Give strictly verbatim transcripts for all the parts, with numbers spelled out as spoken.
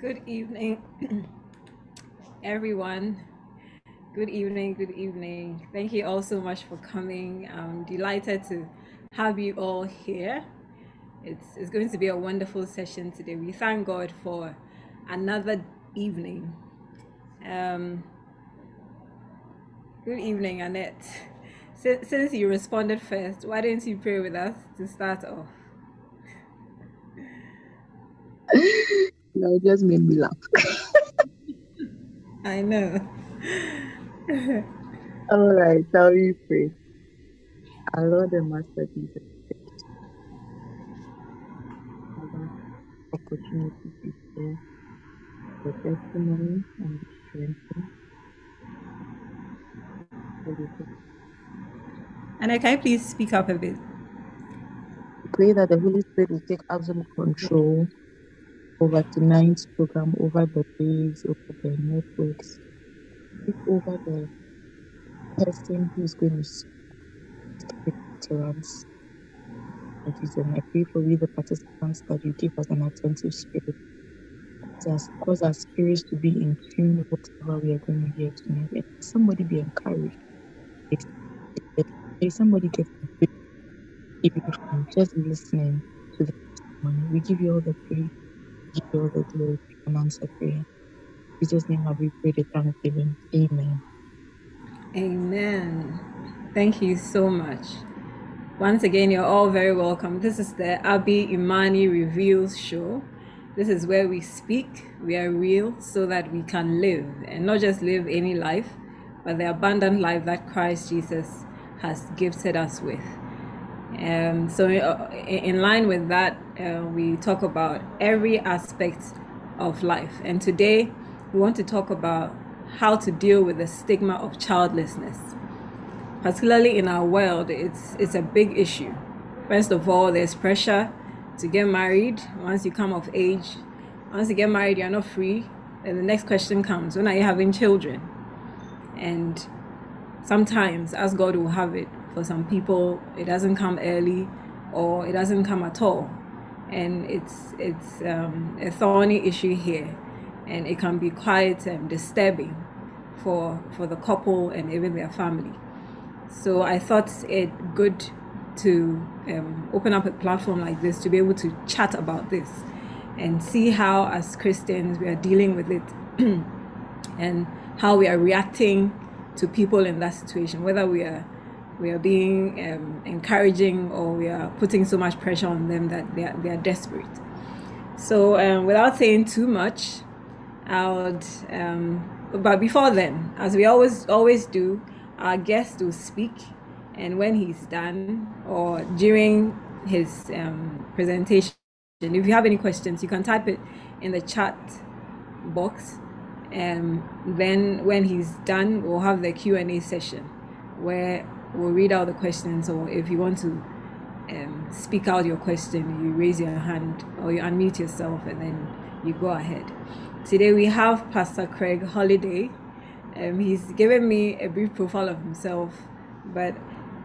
Good evening, everyone. Good evening, good evening. Thank you all so much for coming. I'm delighted to have you all here. It's, it's going to be a wonderful session today. We thank God for another evening. Um, good evening, Annette. Since, since you responded first, why don't you pray with us to start off? No, it just made me laugh. I know. All right, shall we pray? Our Lord and Master Jesus, opportunity to share the testimony and the strength. Anna, can you please speak up a bit? Pray that the Holy Spirit will take absolute control over tonight's program, over the days, over the networks, over the person who's going to speak to us. And Jesus, I pray for you, the participants, that you give us an attentive spirit, just cause our spirits to be in tune with whatever we are going to hear tonight. Let somebody be encouraged. If somebody gets convicted, if you can just listening to the testimony, we give you all the praise. Give you all the glory and answer prayer. In Jesus' name have we prayed with thanksgiving. Amen. Amen. Thank you so much. Once again, you're all very welcome. This is the Abby Imani Reveals Show. This is where we speak, we are real, so that we can live, and not just live any life, but the abundant life that Christ Jesus has gifted us with. Um, so in line with that, uh, we talk about every aspect of life, and today we want to talk about how to deal with the stigma of childlessness. Particularly in our world, it's it's a big issue. First of all, there's pressure to get married. Once you come of age, once you get married, you're not free, and the next question comes, when are you having children? And sometimes, as God will have it, for some people it doesn't come early, or it doesn't come at all, and it's it's um, a thorny issue here, and it can be quite um, disturbing for for the couple and even their family. So I thought it good to um, open up a platform like this to be able to chat about this and see how, as Christians, we are dealing with it and how we are reacting to people in that situation, whether we are We are being um, encouraging, or we are putting so much pressure on them that they are, they are desperate. So um, without saying too much, I would, um, but before then, as we always always do, our guest will speak, and when he's done or during his um, presentation, if you have any questions, you can type it in the chat box, and then when he's done, we'll have the Q and A session where we'll read out the questions, or if you want to um, speak out your question, you raise your hand or you unmute yourself and then you go ahead. Today we have Pastor Craig Holliday. Um, he's given me a brief profile of himself, but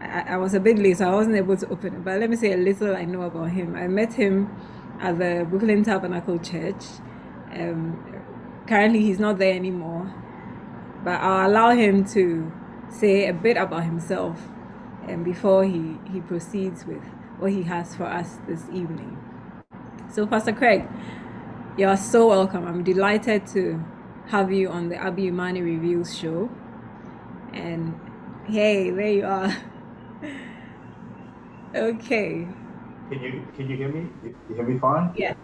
I, I was a bit late, so I wasn't able to open it. But let me say a little I know about him. I met him at the Brooklyn Tabernacle Church. Um, currently he's not there anymore, but I'll allow him to say a bit about himself and before he he proceeds with what he has for us this evening. So Pastor Craig, you are so welcome. I'm delighted to have you on the Abby Imani Reveals Show, and hey, there you are. Okay, can you can you hear me? You hear me fine? Yeah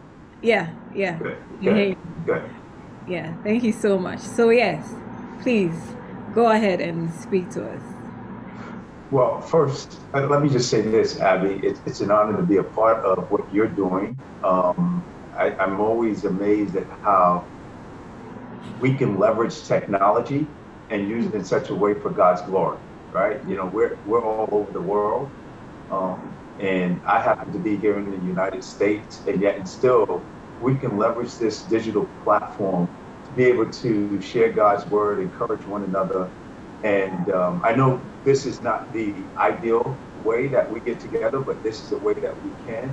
yeah yeah good, good, good. Yeah, thank you so much. So yes, please go ahead and speak to us. Well, first, let me just say this, Abby. It's, it's an honor to be a part of what you're doing. Um, I, I'm always amazed at how we can leverage technology and use it in such a way for God's glory, right? You know, we're, we're all over the world. Um, and I happen to be here in the United States, and yet and still, we can leverage this digital platform to be able to share God's word, encourage one another. And um, I know this is not the ideal way that we get together, but this is a way that we can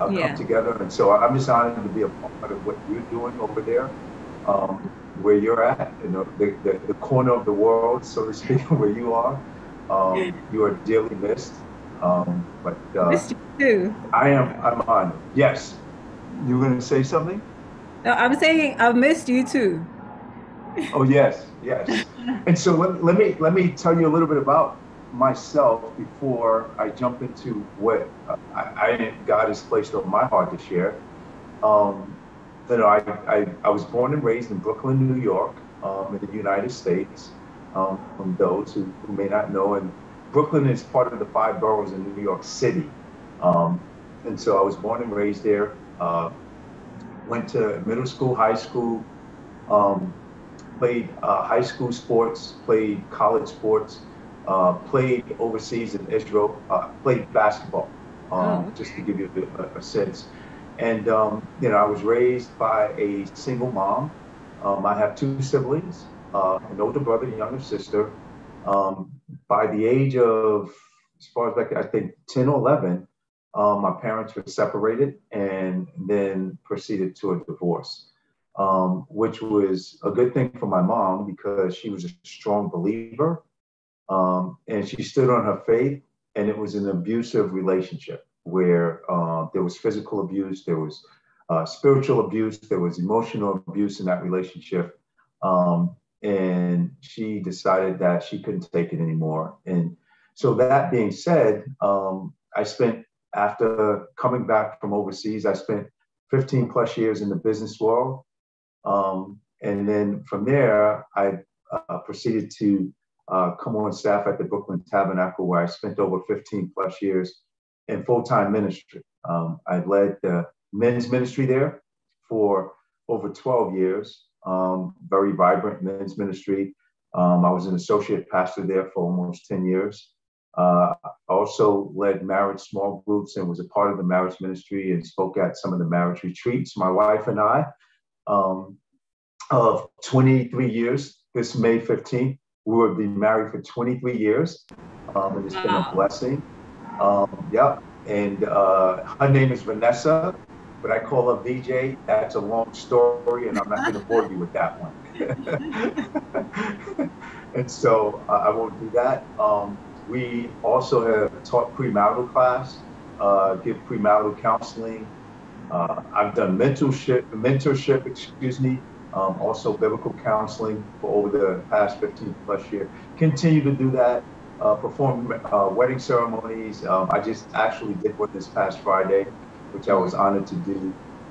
uh, yeah. come together. And so I'm just honored to be a part of what you're doing over there, um, where you're at, you know, the, the, the corner of the world, so to speak, where you are. Um, you are dearly missed. Um, but uh, missed you too. I am. I'm honored. Yes. You were going to say something? No, I'm saying I've missed you too. Oh, yes. Yes. And so let, let me let me tell you a little bit about myself before I jump into what I, I God has placed on my heart to share. Um, you know, I, I, I was born and raised in Brooklyn, New York, um, in the United States, um, from those who, who may not know. And Brooklyn is part of the five boroughs in New York City. Um, and so I was born and raised there. Uh, went to middle school, high school, um, played uh, high school sports, played college sports, uh, played overseas in Israel, uh, played basketball, um, oh, okay. just to give you a, a sense. And, um, you know, I was raised by a single mom. Um, I have two siblings, uh, an older brother and a younger sister. Um, by the age of, as far as like, I think ten or eleven, Um, my parents were separated and then proceeded to a divorce, um, which was a good thing for my mom because she was a strong believer, um, and she stood on her faith, and it was an abusive relationship where uh, there was physical abuse, there was uh, spiritual abuse, there was emotional abuse in that relationship, um, and she decided that she couldn't take it anymore. And so that being said, um, I spent After coming back from overseas, I spent fifteen plus years in the business world. Um, and then from there, I uh, proceeded to uh, come on staff at the Brooklyn Tabernacle, where I spent over fifteen plus years in full-time ministry. Um, I led the men's ministry there for over twelve years, um, very vibrant men's ministry. Um, I was an associate pastor there for almost ten years. Uh, I also led marriage small groups and was a part of the marriage ministry and spoke at some of the marriage retreats, my wife and I, um, of twenty-three years. This May fifteenth, we will be married for twenty-three years. Um, and it's wow. been a blessing. Um, yep. And uh, her name is Vanessa, but I call her V J. That's a long story, and I'm not going to bore you with that one. And so uh, I won't do that. Um, We also have taught premarital class, uh, give premarital counseling. Uh, I've done mentorship, mentorship, excuse me, um, also biblical counseling for over the past fifteen plus years. Continue to do that, uh, perform uh, wedding ceremonies. Um, I just actually did one this past Friday, which I was honored to do.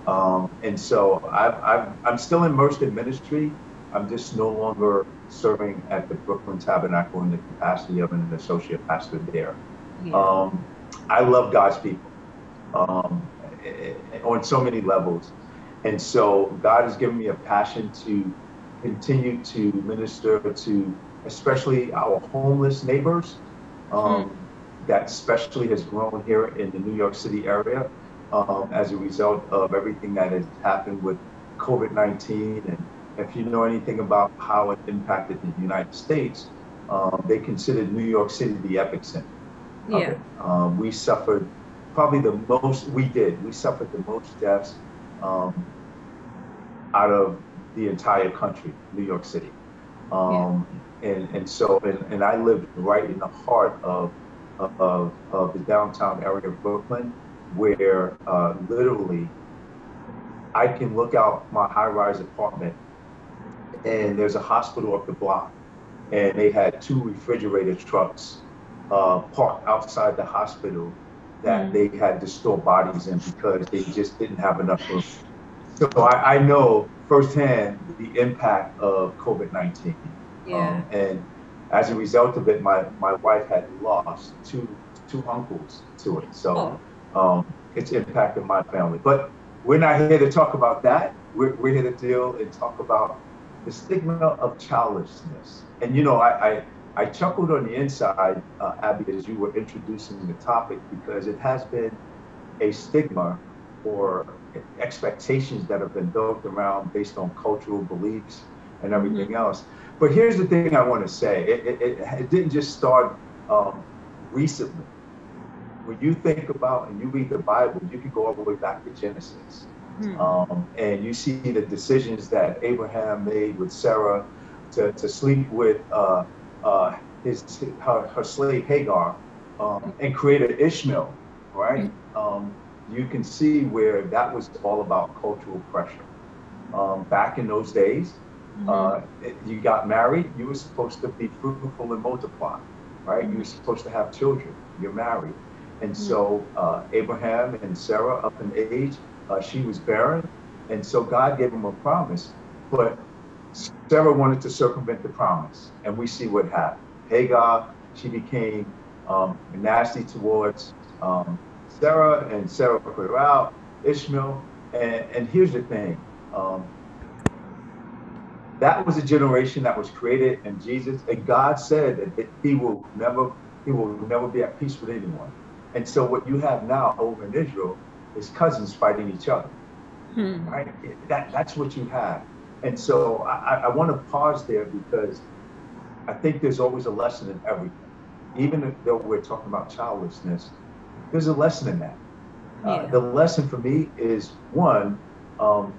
Um, and so I've, I've, I'm still immersed in ministry. I'm just no longer serving at the Brooklyn Tabernacle in the capacity of an associate pastor there. Yeah. Um, I love God's people um, on so many levels. And so God has given me a passion to continue to minister to especially our homeless neighbors. Um, mm. That especially has grown here in the New York City area um, as a result of everything that has happened with COVID nineteen. And if you know anything about how it impacted the United States, um, they considered New York City the epicenter. Yeah. Um, we suffered probably the most, we did, we suffered the most deaths um, out of the entire country, New York City. Um, yeah. and, and so, and, and I lived right in the heart of, of, of the downtown area of Brooklyn, where uh, literally I can look out my high-rise apartment and there's a hospital up the block, and they had two refrigerator trucks uh, parked outside the hospital that they had to store bodies in because they just didn't have enough room. So I, I know firsthand the impact of COVID nineteen. Yeah. Um, and as a result of it, my, my wife had lost two two uncles to it. So oh. um, it's impacted my family. But we're not here to talk about that. We're, we're here to deal and talk about the stigma of childlessness. And, you know, I, I, I chuckled on the inside, uh, Abby, as you were introducing the topic, because it has been a stigma or expectations that have been built around based on cultural beliefs and everything mm-hmm. else. But here's the thing I want to say. It, it, it, it didn't just start um, recently. When you think about and you read the Bible, you can go all the way back to Genesis. Mm-hmm. Um, and you see the decisions that Abraham made with Sarah to, to sleep with uh, uh, his her, her slave Hagar um, and created Ishmael, right? Mm-hmm. Um, you can see where that was all about cultural pressure. Um, back in those days, mm-hmm. uh, it, you got married, you were supposed to be fruitful and multiply, right? Mm-hmm. You were supposed to have children, you're married. And mm-hmm. so uh, Abraham and Sarah up in age, uh, she was barren. And so God gave him a promise, but Sarah wanted to circumvent the promise. And we see what happened. Hagar, she became um, nasty towards um, Sarah, and Sarah put her out, Ishmael, and, and here's the thing. Um, that was a generation that was created, and Jesus, and God said that, that he will never, he will never be at peace with anyone. And so what you have now over in Israel is cousins fighting each other, hmm. right? That, that's what you have. And so I, I want to pause there because I think there's always a lesson in everything. Even if, though we're talking about childlessness, there's a lesson in that. Yeah. Uh, the lesson for me is one, um,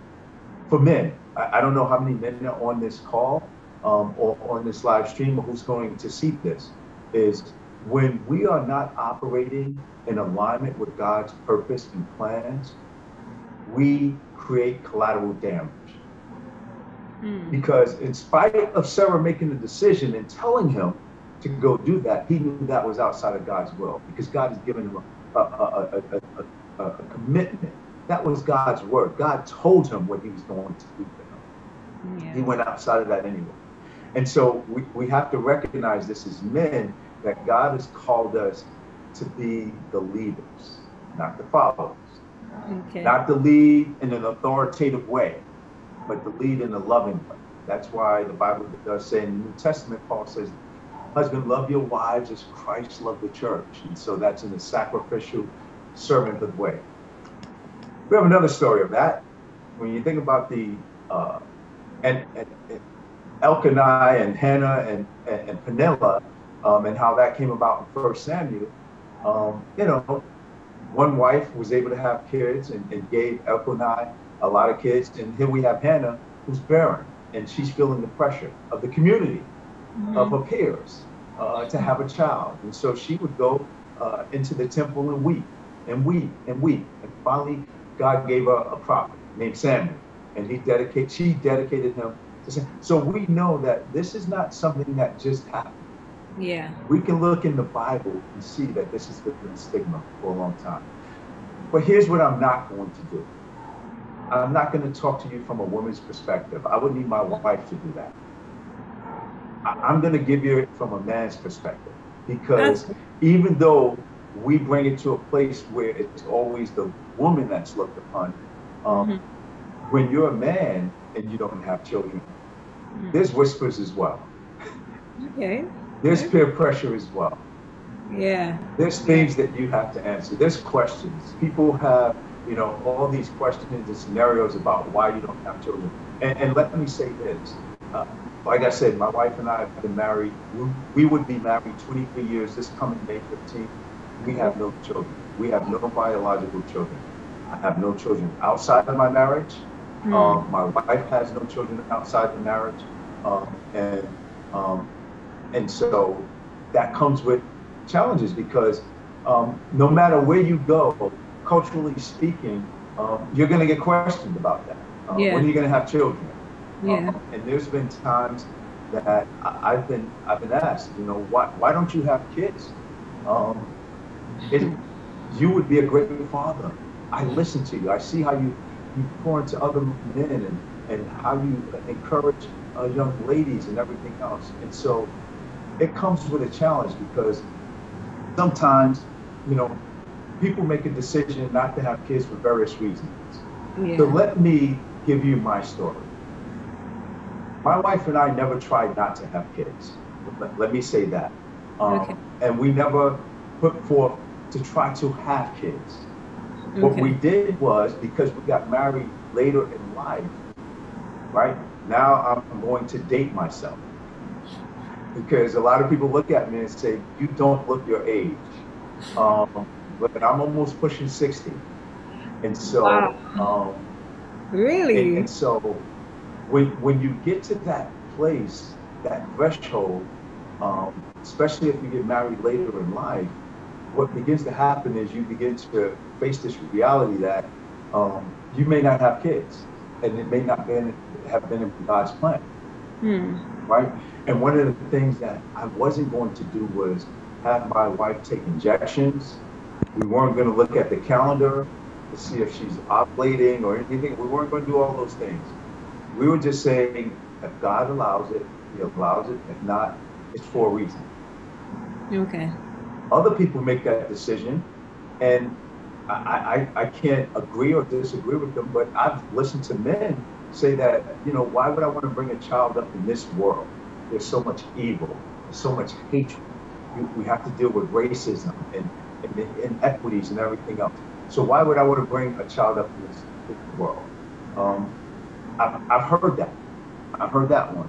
for men, I, I don't know how many men are on this call um, or on this live stream or who's going to see this, is when we are not operating in alignment with God's purpose and plans, we create collateral damage. Mm. Because in spite of Sarah making the decision and telling him to go do that, he knew that was outside of God's will, because God has given him a, a, a, a, a, a commitment. That was God's word. God told him what he was going to do for him. Yeah. He went outside of that anyway. And so we, we have to recognize this as men, that God has called us to be the leaders, not the followers. Okay. Not to lead in an authoritative way, but to lead in a loving way. That's why the Bible does say in the New Testament, Paul says, husband, love your wives as Christ loved the church. And so that's in the sacrificial, servanthood way. We have another story of that. When you think about the uh, and, and, and Elkanah and Hannah and, and, and Peninnah, um, and how that came about in First Samuel, um, you know, one wife was able to have kids and, and gave Elkanah a lot of kids. And here we have Hannah, who's barren, and she's feeling the pressure of the community. Mm-hmm. Of her peers uh, to have a child. And so she would go uh, into the temple and weep and weep and weep. And finally, God gave her a prophet named Samuel, and he dedicated, she dedicated him to Samuel. So we know that this is not something that just happened. Yeah. We can look in the Bible and see that this has been a stigma for a long time. But here's what I'm not going to do. I'm not going to talk to you from a woman's perspective. I would need my wife to do that. I'm going to give you it from a man's perspective, because that's... even though we bring it to a place where it's always the woman that's looked upon, um, mm-hmm. when you're a man and you don't have children, mm-hmm. there's whispers as well. Okay. There's okay. peer pressure as well. Yeah. There's things that you have to answer. There's questions. People have, you know, all these questions and scenarios about why you don't have children. And, and let me say this. Uh, Like I said, my wife and I have been married. We would be married twenty-three years this coming May fifteenth. We have no children. We have no biological children. I have no children outside of my marriage. Mm. Um, my wife has no children outside the marriage. Um, and um, and so that comes with challenges, because um, no matter where you go, culturally speaking, um, you're going to get questioned about that. Um, yeah. When are you going to have children? Yeah. Um, and there's been times that I, I've been I've been asked, you know, why why don't you have kids? Um, it, you would be a great father. I listen to you. I see how you, you pour into other men and, and how you encourage uh, young ladies and everything else. And so it comes with a challenge, because sometimes, you know, people make a decision not to have kids for various reasons. Yeah. So let me give you my story. My wife and I never tried not to have kids. Let, let me say that. Um, okay. And we never put forth to try to have kids. Okay. What we did was, because we got married later in life, right? Now I'm going to date myself. Because a lot of people look at me and say, you don't look your age. Um, but I'm almost pushing sixty. And so, wow. um, really? And, and so when, when you get to that place, that threshold, um, especially if you get married later in life, what begins to happen is you begin to face this reality that um, you may not have kids, and it may not been, have been in God's plan, hmm. right? And one of the things that I wasn't going to do was have my wife take injections. We weren't going to look at the calendar to see if she's ovulating or anything. We weren't going to do all those things. We were just saying, if God allows it, He allows it. If not, it's for a reason. Okay. Other people make that decision, and I, I, I can't agree or disagree with them, but I've listened to men say that, you know, why would I want to bring a child up in this world? There's so much evil, there's so much hatred. You, we have to deal with racism and, and inequities and everything else. So why would I want to bring a child up in this, this world? Um, I've, I've heard that. I've heard that one.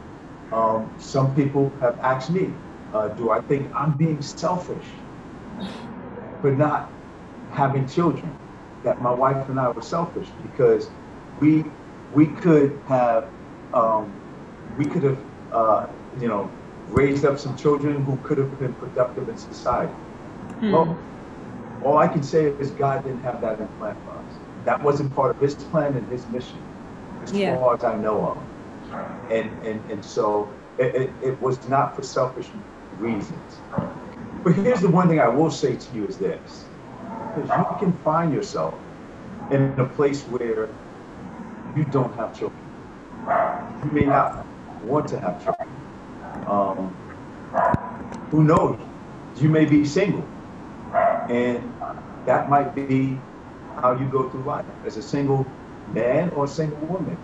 Um, some people have asked me, uh, do I think I'm being selfish for not having children, that my wife and I were selfish, because we we could have um, we could have uh, you know, raised up some children who could have been productive in society. Mm. Well, all I can say is God didn't have that in plan for us. That wasn't part of His plan and His mission, as yeah. far as I know of. And and and so it, it, it was not for selfish reasons. But here's the one thing I will say to you is this. Because you can find yourself in a place where you don't have children. You may not want to have children. Um, who knows? You may be single. And that might be how you go through life, as a single man or a single woman.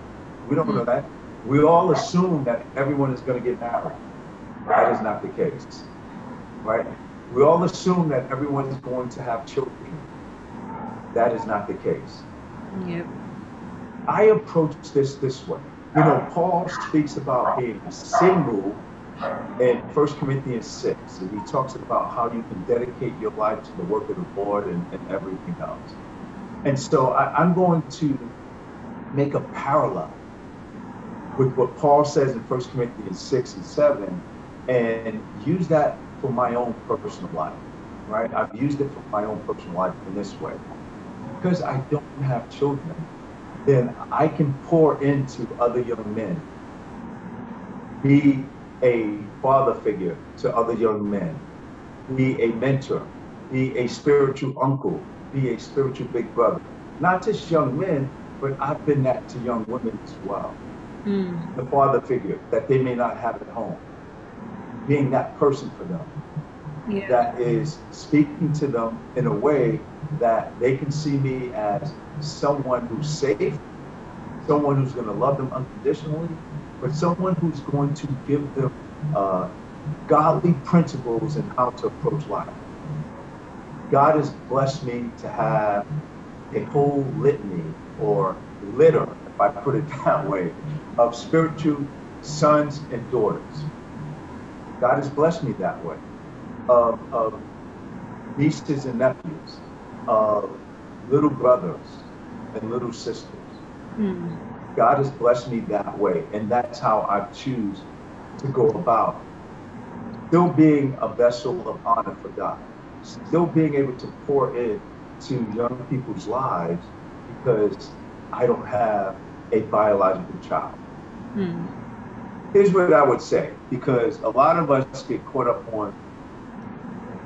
We don't know that. We all assume that everyone is going to get married. That is not the case. Right? We all assume that everyone is going to have children. That is not the case. Yep. I approach this this way. You know, Paul speaks about being single in First Corinthians six. And he talks about how you can dedicate your life to the work of the Lord and, and everything else. And so I, I'm going to make a parallel with what Paul says in First Corinthians six and seven and use that for my own personal life, right? I've used it for my own personal life in this way. Because I don't have children, then I can pour into other young men, be a father figure to other young men, be a mentor, be a spiritual uncle, be a spiritual big brother. Not just young men, but I've been that to young women as well. Mm. The father figure that they may not have at home. Being that person for them, yeah. that is speaking to them in a way that they can see me as someone who's safe, someone who's going to love them unconditionally, but someone who's going to give them uh, godly principles in how to approach life. God has blessed me to have a whole litany or litter, if I put it that way, of spiritual sons and daughters. God has blessed me that way, of, of nieces and nephews, of little brothers and little sisters. Mm. God has blessed me that way, and that's how I choose to go about. Still being a vessel of honor for God, still being able to pour in to young people's lives, because I don't have a biological child. Mm. Here's what I would say, because a lot of us get caught up on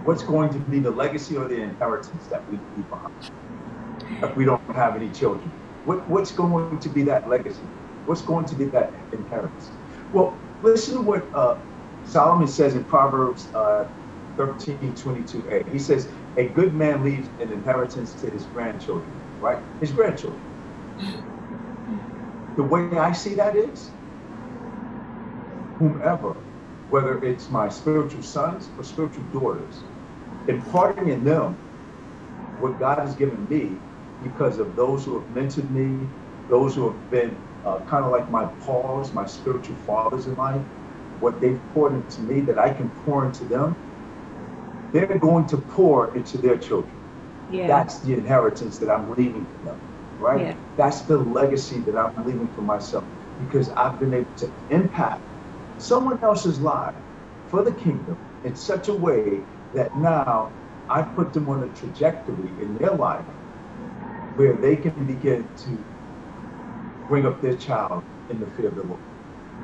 what's going to be the legacy or the inheritance that we leave behind if we don't have any children. What, what's going to be that legacy? What's going to be that inheritance? Well, listen to what uh, Solomon says in Proverbs uh, thirteen twenty-two a. He says, a good man leaves an inheritance to his grandchildren, right? His grandchildren. The way I see that is, whomever, whether it's my spiritual sons or spiritual daughters, imparting in them what God has given me because of those who have mentored me, those who have been uh, kind of like my Pauls, my spiritual fathers in life, what they've poured into me that I can pour into them, they're going to pour into their children. Yeah. That's the inheritance that I'm leaving for them, right? Yeah. That's the legacy that I'm leaving for myself because I've been able to impact someone else's life for the kingdom in such a way that now I put them on a trajectory in their life where they can begin to bring up their child in the fear of the Lord.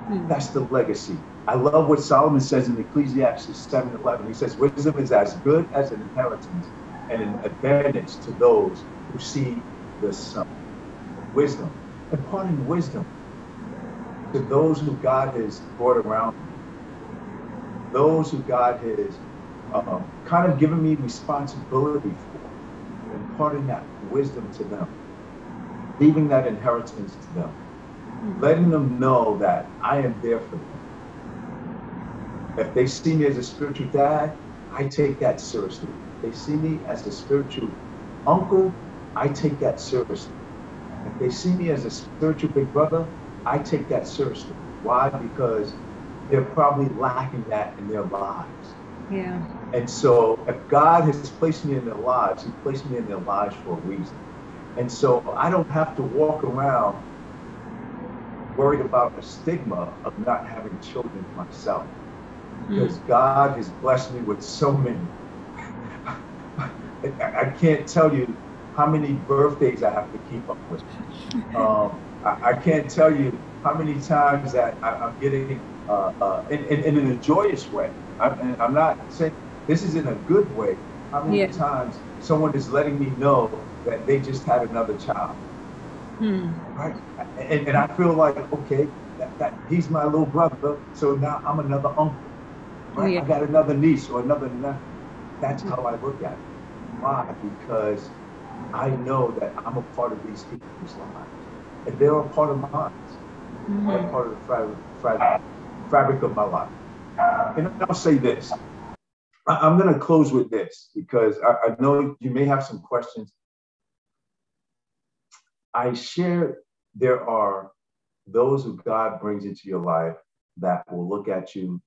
Mm. That's the legacy. I love what Solomon says in Ecclesiastes seven eleven. He says, wisdom is as good as an inheritance and an advantage to those who see the sun. Wisdom, imparting wisdom to those who God has brought around me, those who God has Uh, kind of giving me responsibility for, imparting that wisdom to them, leaving that inheritance to them, mm-hmm. letting them know that I am there for them. If they see me as a spiritual dad, I take that seriously. If they see me as a spiritual uncle, I take that seriously. If they see me as a spiritual big brother, I take that seriously. Why? Because they're probably lacking that in their lives. Yeah. And so if God has placed me in their lives, he placed me in their lives for a reason. And so I don't have to walk around worried about the stigma of not having children myself. Because mm. God has blessed me with so many. I can't tell you how many birthdays I have to keep up with. um, I, I can't tell you how many times that I, I'm getting, uh, uh, in, in, in a joyous way. I'm, I'm not saying this is in a good way. How many yeah. times someone is letting me know that they just had another child, hmm. right? And, and I feel like, okay, that, that he's my little brother, so now I'm another uncle. Right? Oh, yeah. I got another niece or another nephew. That's hmm. how I look at it. Why? Because I know that I'm a part of these people's lives, and they're a part of mine. Mm-hmm. They're part of the fabric, fabric, fabric of my life. And I'll say this, I'm going to close with this because I, I know you may have some questions. I share there are those who God brings into your life that will look at you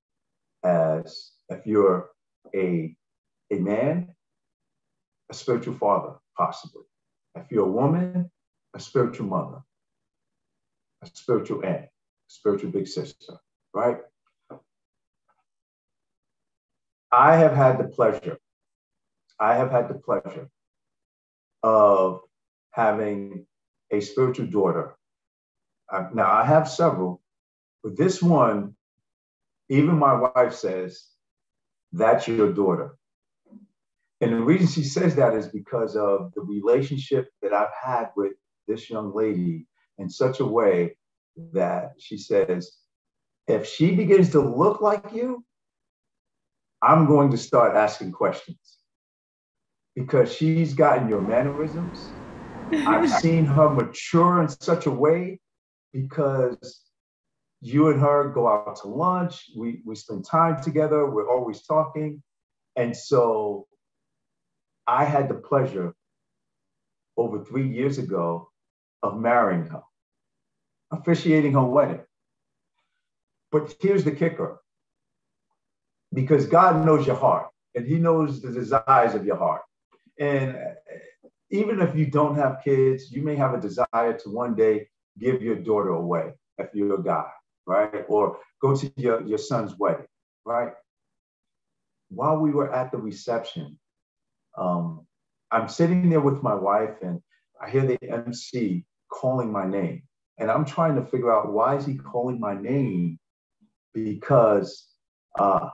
as, if you're a, a man, a spiritual father, possibly. If you're a woman, a spiritual mother, a spiritual aunt, a spiritual big sister, right? I have had the pleasure, I have had the pleasure of having a spiritual daughter. I, now, I have several, but this one, even my wife says, that's your daughter. And the reason she says that is because of the relationship that I've had with this young lady in such a way that she says, if she begins to look like you, I'm going to start asking questions because she's gotten your mannerisms. I've seen her mature in such a way because you and her go out to lunch. We, we spend time together. We're always talking. And so I had the pleasure over three years ago of marrying her, officiating her wedding. But here's the kicker. Because God knows your heart and he knows the desires of your heart. And even if you don't have kids, you may have a desire to one day give your daughter away if you're a guy, right? Or go to your, your son's wedding, right? While we were at the reception, um, I'm sitting there with my wife and I hear the M C calling my name. And I'm trying to figure out, why is he calling my name? Because uh,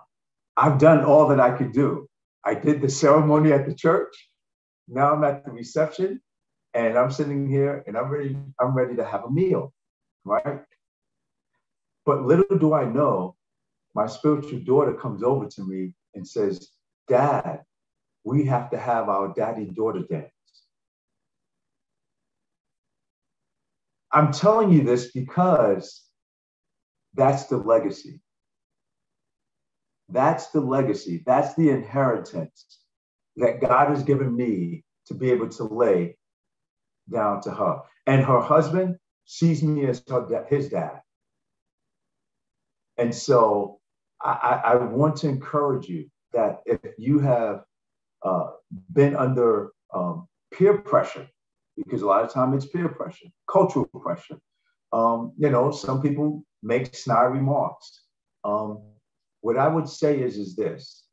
I've done all that I could do. I did the ceremony at the church. Now I'm at the reception and I'm sitting here and I'm ready, I'm ready to have a meal. right? But little do I know, my spiritual daughter comes over to me and says, Dad, we have to have our daddy-daughter dance. I'm telling you this because that's the legacy. That's the legacy. That's the inheritance that God has given me to be able to lay down to her. And her husband sees me as her, his dad. And so I, I want to encourage you that if you have uh, been under um, peer pressure, because a lot of time it's peer pressure, cultural pressure. Um, you know, some people make snide remarks. Um, what I would say is, is this,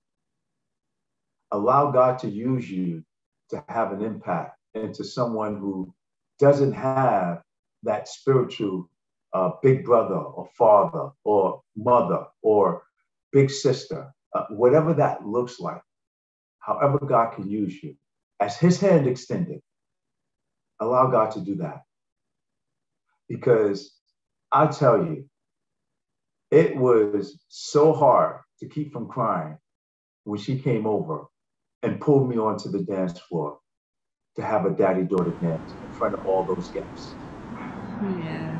allow God to use you to have an impact into someone who doesn't have that spiritual uh, big brother or father or mother or big sister, uh, whatever that looks like, however God can use you, as his hand extended, allow God to do that. Because I tell you, it was so hard to keep from crying when she came over and pulled me onto the dance floor to have a daddy-daughter dance in front of all those guests. Yeah.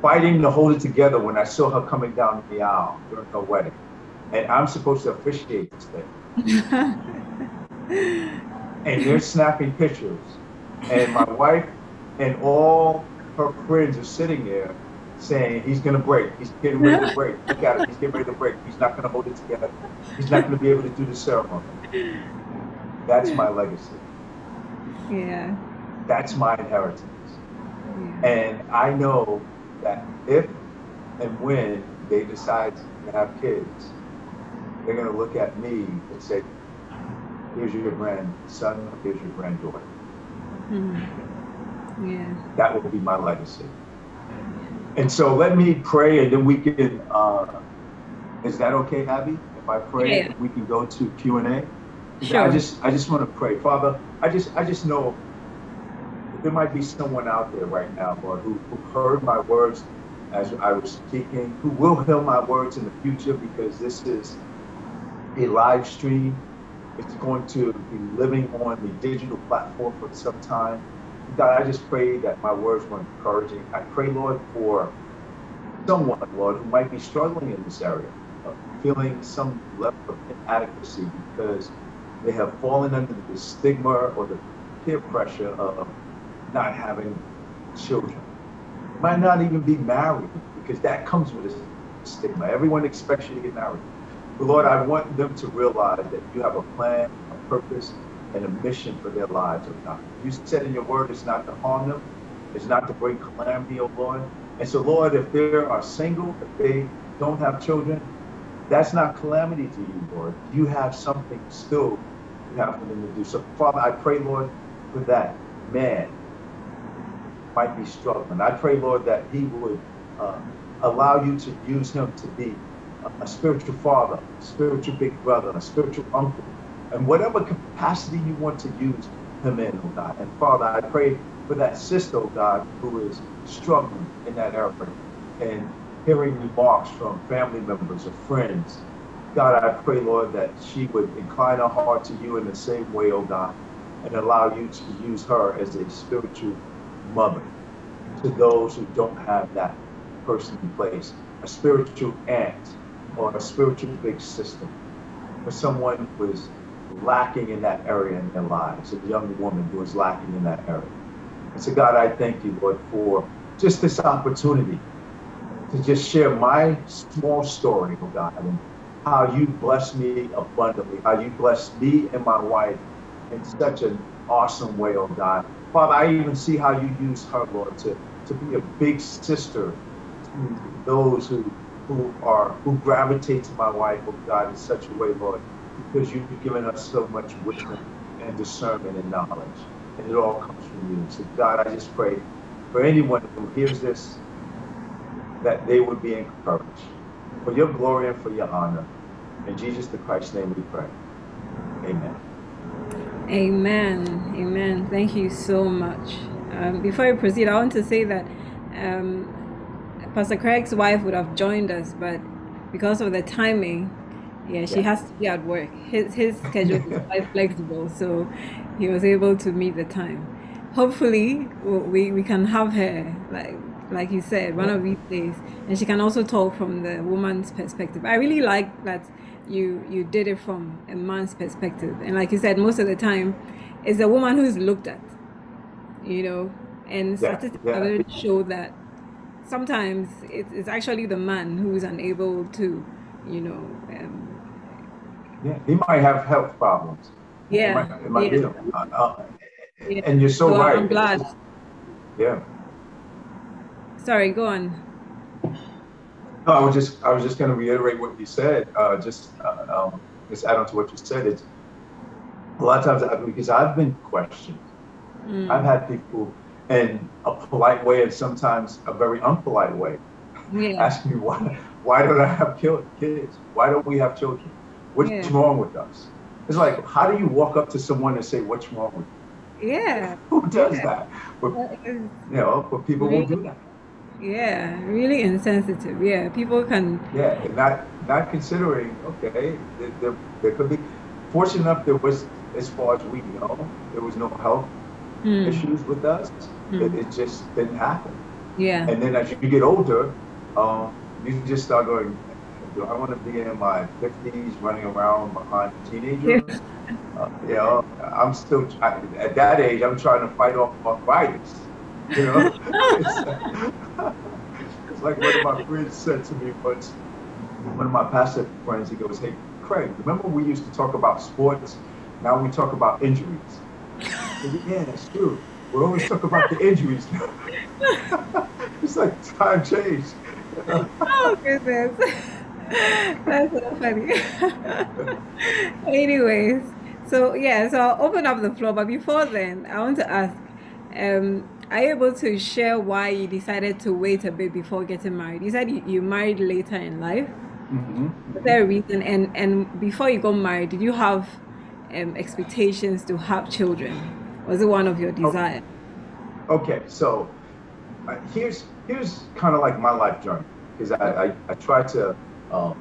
Fighting to hold it together when I saw her coming down the aisle during her wedding. And I'm supposed to officiate this thing. And they're snapping pictures. And my wife and all her friends are sitting there saying, he's going to break. He's getting ready to break. Look at him. He's getting ready to break. He's not going to hold it together. He's not going to be able to do the ceremony. That's my legacy. Yeah. That's my inheritance. Yeah. And I know that if and when they decide to have kids, they're going to look at me and say, here's your grandson, here's your granddaughter. Mm-hmm. Yeah. That will be my legacy. And so let me pray, and then we can, uh, is that okay, Abby? If I pray, yeah. We can go to Q and A? Sure. I just, I just want to pray. Father, I just, I just know there might be someone out there right now, Lord, who, who heard my words as I was speaking, who will hear my words in the future, because this is a live stream. It's going to be living on the digital platform for some time. God, I just pray that my words were encouraging. I pray, Lord, for someone, Lord, who might be struggling in this area, feeling some level of inadequacy because they have fallen under the stigma or the peer pressure of not having children. Might not even be married, because that comes with a stigma. Everyone expects you to get married. But Lord, I want them to realize that you have a plan, a purpose, and a mission for their lives, oh God. You said in your word, it's not to harm them, it's not to bring calamity, oh Lord. And so, Lord, if they are single, if they don't have children, that's not calamity to you, Lord. You have something still you have for them to do. So, Father, I pray, Lord, for that man might be struggling. I pray, Lord, that he would uh, allow you to use him to be a spiritual father, a spiritual big brother, a spiritual uncle, and whatever capacity you want to use him in, oh God. And Father, I pray for that sister, oh God, who is struggling in that area and hearing remarks from family members or friends. God, I pray, Lord, that she would incline her heart to you in the same way, oh God, and allow you to use her as a spiritual mother to those who don't have that person in place, a spiritual aunt or a spiritual big sister, for someone who is lacking in that area in their lives, a young woman who is lacking in that area. And so, God, I thank you, Lord, for just this opportunity to just share my small story, oh God, and how you bless me abundantly, how you bless me and my wife in such an awesome way, oh God. Father, I even see how you use her, Lord, to, to be a big sister to those who who are who gravitate to my wife, oh God, in such a way, Lord, because you've given us so much wisdom and discernment and knowledge, and it all comes from you. So, God, I just pray for anyone who hears this, that they would be encouraged. For your glory and for your honor. In Jesus the Christ's name we pray. Amen. Amen. Amen. Thank you so much. Um, before I proceed, I want to say that um, Pastor Craig's wife would have joined us, but because of the timing, yeah, she yeah. has to be at work. His, his schedule is quite flexible, so he was able to meet the time. Hopefully, we, we can have her, like like you said, one yeah. of these days. And she can also talk from the woman's perspective. I really like that you, you did it from a man's perspective. And like you said, most of the time, it's a woman who's looked at, you know, and yeah. statistics yeah. show that sometimes it, it's actually the man who's unable to, you know. Um, yeah, he might have health problems. Yeah. It might, it might yeah. be a, uh, yeah. And you're so, so right. I'm glad. Yeah. Sorry, go on. No, I was just I was just going to reiterate what you said. Uh, just uh, um, just add on to what you said. It's a lot of times I, because I've been questioned. Mm. I've had people in a polite way and sometimes a very unpolite way yeah. ask me why why don't I have kids? Why don't we have children? What's yeah. wrong with us? It's like, how do you walk up to someone and say what's wrong with you? Yeah. Who does yeah. that? But, you know, but people really, won't do that. Yeah, really insensitive. Yeah, people can. Yeah, and not not considering. Okay, there, there, there could be. Fortunate enough, there was, as far as we know, there was no health mm. issues with us. Mm. It, it just didn't happen. Yeah. And then as you get older, um, you just start going. Do I want to be in my fifties running around behind teenagers? Yeah. Uh, you know, I'm still, I, at that age, I'm trying to fight off arthritis, you know? it's, it's like one of my friends said to me once, one of my pastor friends, he goes, hey, Craig, remember we used to talk about sports? Now we talk about injuries. Said, yeah, that's true. We always talk about the injuries now. It's like time changed. You know? Oh, goodness. That's so funny. Anyways, so yeah, so I'll open up the floor. But before then, I want to ask, um, are you able to share why you decided to wait a bit before getting married? You said you, you married later in life. Mm-hmm. Was there a reason? And, and before you got married, did you have um, expectations to have children? Was it one of your desires? Okay, okay, so uh, here's, here's kind of like my life journey, because I, I, I try to Um,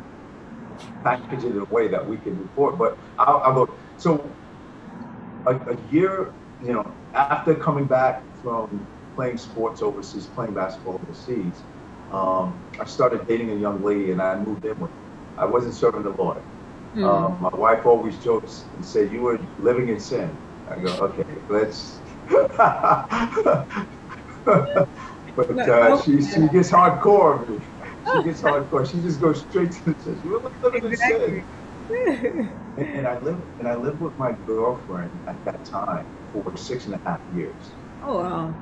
package it in a way that we can report, but I'll, I'll go. So a, a year, you know, after coming back from playing sports overseas, playing basketball overseas, um, I started dating a young lady and I moved in with her. I wasn't serving the Lord. Mm. Um, my wife always jokes and said, you were living in sin. I go, okay, let's. But uh, she, she gets hardcore of me. She gets hardcore. She just goes straight to the church. You living in sin. And I lived and I lived with my girlfriend at that time for six and a half years. Oh wow.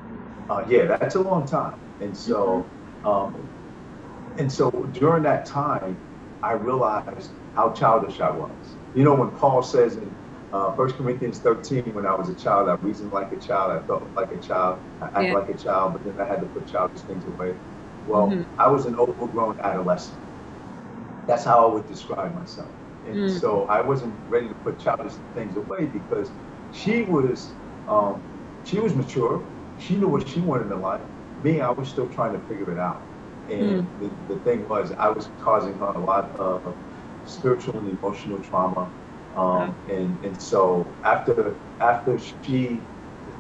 Uh, yeah, that's a long time. And so, um, and so during that time, I realized how childish I was. You know, when Paul says in uh, First Corinthians thirteen, when I was a child, I reasoned like a child, I felt like a child, I acted yeah. like a child, but then I had to put childish things away. Well, mm-hmm. I was an overgrown adolescent. That's how I would describe myself. And mm. so I wasn't ready to put childish things away because she was, um, she was mature. She knew what she wanted in life. Me, I was still trying to figure it out. And mm. the, the thing was, I was causing her a lot of spiritual and emotional trauma. Um, okay. And and so after after she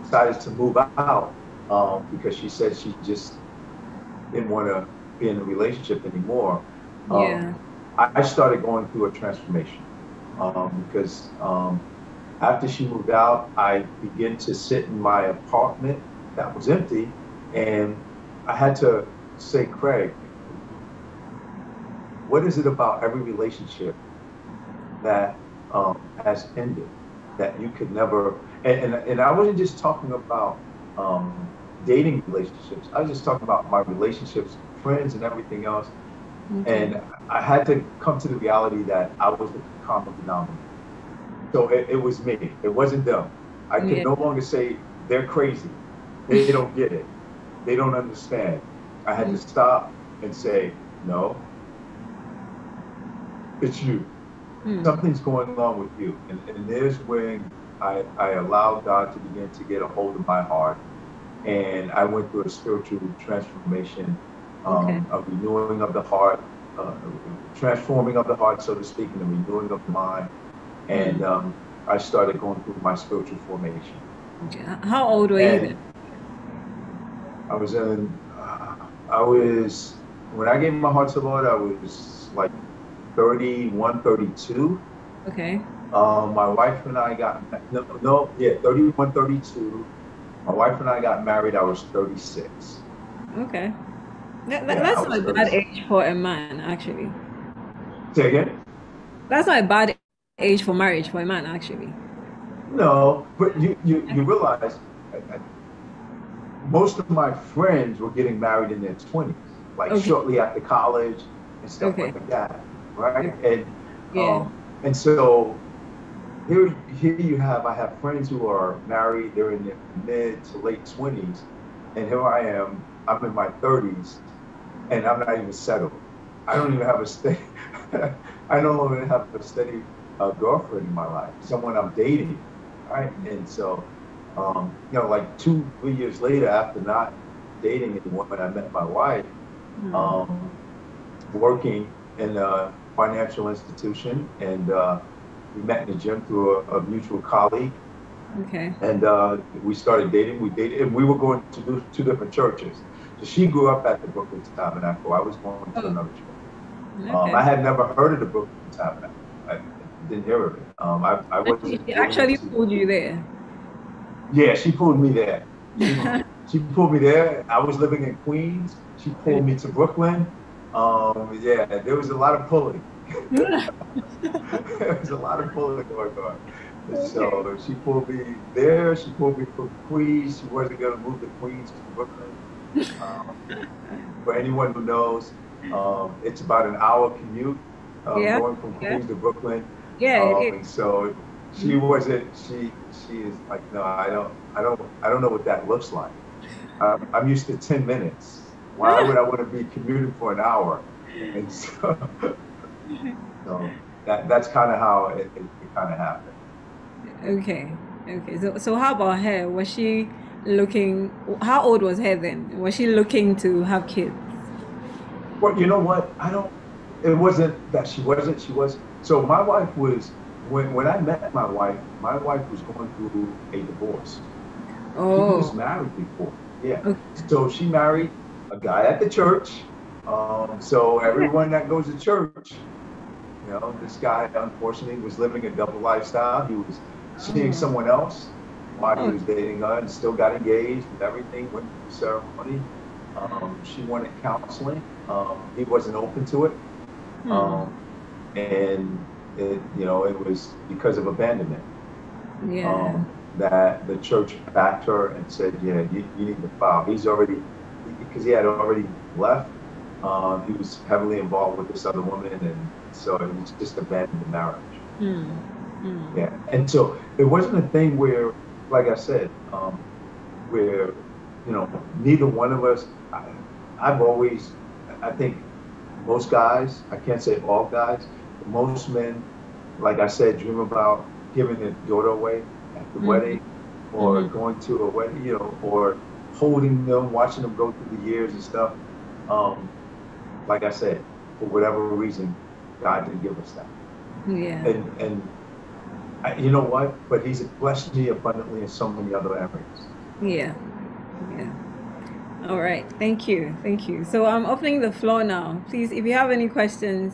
decided to move out um, because she said she just didn't want to be in a relationship anymore. Um, yeah. I, I started going through a transformation um, because um, after she moved out, I began to sit in my apartment that was empty, and I had to say, Craig, what is it about every relationship that um, has ended that you could never? And and, and I wasn't just talking about Um, dating relationships. I was just talking about my relationships, friends, and everything else. Mm-hmm. And I had to come to the reality that I was the common denominator. So it, it was me. It wasn't them. I could yeah. no longer say they're crazy. They don't get it. They don't understand. I had mm-hmm. to stop and say, no, it's you. Mm-hmm. Something's going on with you. And, and there's when I, I allowed God to begin to get a hold of my heart. and I went through a spiritual transformation, um, okay. a renewing of the heart, uh, transforming of the heart, so to speak, and the renewing of the mind. And um, I started going through my spiritual formation. How old were and you? I was in, uh, I was, when I gave my heart to the Lord, I was like thirty-one, thirty-two. Okay. Um, my wife and I got, no, no, yeah, thirty-one, thirty-two. My wife and I got married, I was thirty-six. Okay. That, that, yeah, that's not a bad age for a man, actually. Say again? That's not a bad age for marriage for a man, actually. No, but you, you, you realize I, I, most of my friends were getting married in their twenties, like okay. shortly after college and stuff okay. like that, right? And yeah. um, and so here, here you have, I have friends who are married, they're in their mid to late twenties, and here I am, I'm in my thirties, and I'm not even settled. I don't even have a steady, I don't even have a steady uh, girlfriend in my life, someone I'm dating, right? And so, um, you know, like two, three years later, after not dating anyone, when I met my wife, mm-hmm. um, working in a financial institution, and uh, we met in the gym through a, a mutual colleague. Okay. And uh, we started dating. We dated, and we were going to do two different churches. So she grew up at the Brooklyn Tabernacle. I was going to oh. another church. Okay. Um, I had never heard of the Brooklyn Tabernacle. I didn't hear of it. Um, I, I wasn't. She actually pulled you there. Yeah, she pulled me there. She pulled me there. I was living in Queens. She pulled me to Brooklyn. Um, yeah, there was a lot of pulling. There was a lot of pulling going on. Okay. So she pulled me there. She pulled me from Queens. She wasn't going to move to Queens to Brooklyn. Um, for anyone who knows, um, it's about an hour commute uh, yeah. going from yeah. Queens to Brooklyn. Yeah. Um, it, it, so she wasn't. She she is like, no, I don't, I don't, I don't know what that looks like. Um, I'm used to ten minutes. Why would I want to be commuting for an hour? And so, so that, that's kind of how it, it, it kind of happened. Okay, okay. So, so how about her? Was she looking, how old was her then? Was she looking to have kids? Well, you know what? I don't, it wasn't that she wasn't, she was. So my wife was, when, when I met my wife, my wife was going through a divorce. Oh. She was married before, yeah. Okay. So she married a guy at the church, um, so everyone that goes to church, you know, this guy unfortunately was living a double lifestyle. He was seeing someone else while he was dating her, and still got engaged and everything, went to the ceremony. Um, she wanted counseling. Um, he wasn't open to it, um, and it, you know, it was because of abandonment. Yeah. Um, that the church backed her and said, yeah, you, you need to file. He's already. Because he had already left. Um, he was heavily involved with this other woman, and so it was just abandoned the marriage. Mm. Mm. Yeah, and so it wasn't a thing where, like I said, um, where, you know, neither one of us, I, I've always, I think most guys, I can't say all guys, but most men, like I said, dream about giving their daughter away at the mm. wedding, or mm-hmm. going to a wedding, you know, or holding them, watching them go through the years and stuff. Um, like I said, for whatever reason, God didn't give us that. Yeah. And and I, you know what? But He's blessed me abundantly in so many other areas. Yeah. Yeah. All right. Thank you. Thank you. So I'm opening the floor now. Please, if you have any questions,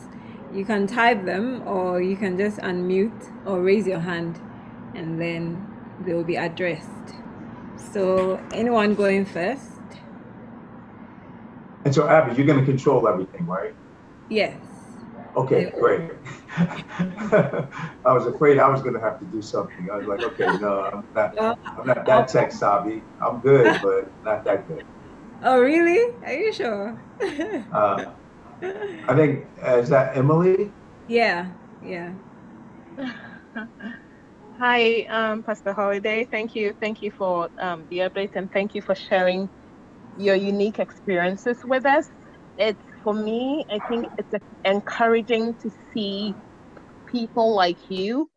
you can type them, or you can just unmute or raise your hand, and then they will be addressed. So, anyone going first? And so, Abby, you're going to control everything, right? Yes. Okay, great. I was afraid I was going to have to do something. I was like, okay, no, I'm not, well, I'm not that tech savvy. I'm good, but not that good. Oh, really? Are you sure? uh, I think, uh, is that Emily? Yeah, yeah. Hi, um, Pastor Holliday. Thank you. Thank you for um, the update, and thank you for sharing your unique experiences with us. It's, for me, I think it's encouraging to see people like you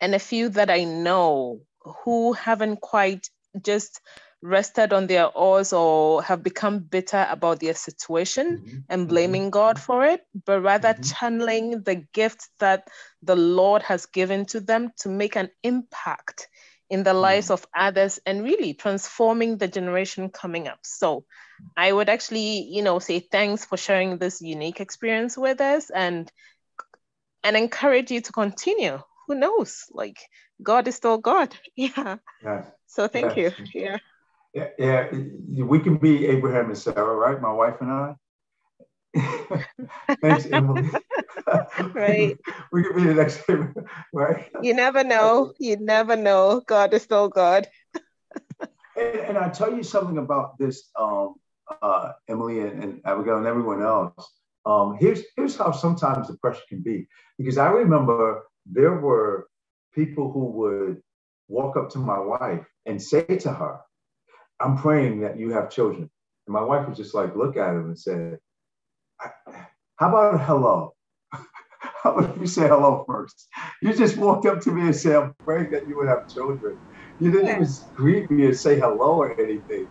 and a few that I know who haven't quite just rested on their oars or have become bitter about their situation mm-hmm. and blaming God for it, but rather mm-hmm. channeling the gift that the Lord has given to them to make an impact in the lives mm-hmm. of others and really transforming the generation coming up. So I would actually, you know, say thanks for sharing this unique experience with us, and and encourage you to continue. Who knows? Like, God is still God. Yeah. Yes. So thank yes. you. Yeah. yeah. Yeah. We can be Abraham and Sarah, right? My wife and I. Thanks, Emily. Right. We could be the next Abraham, right? You never know. You never know. God is still God. and, and I'll tell you something about this, um, uh, Emily and, and Abigail and everyone else. Um, here's, here's how sometimes the pressure can be, because I remember there were people who would walk up to my wife and say to her, I'm praying that you have children. And my wife would just like look at him and say, how about hello? How about you say hello first? You just walked up to me and said, I'm praying that you would have children. You didn't yeah. even greet me and say hello or anything,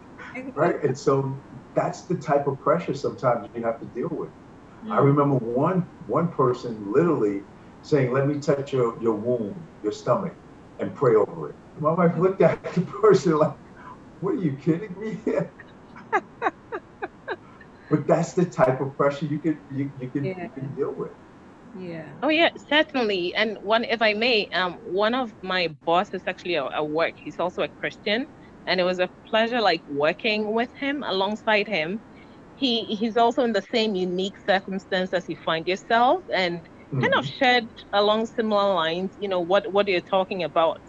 right? And so that's the type of pressure sometimes you have to deal with. Mm-hmm. I remember one, one person literally saying, let me touch your, your womb, your stomach, and pray over it. My wife looked at the person like, what, are you kidding me? But that's the type of pressure you can, you, you, can, yeah. you can deal with. Yeah. Oh, yeah, certainly. And one, if I may, um, one of my bosses actually at work, he's also a Christian, and it was a pleasure like working with him, alongside him. He He's also in the same unique circumstance as you find yourself, and Mm-hmm. kind of shared along similar lines, you know, what, what you're talking about.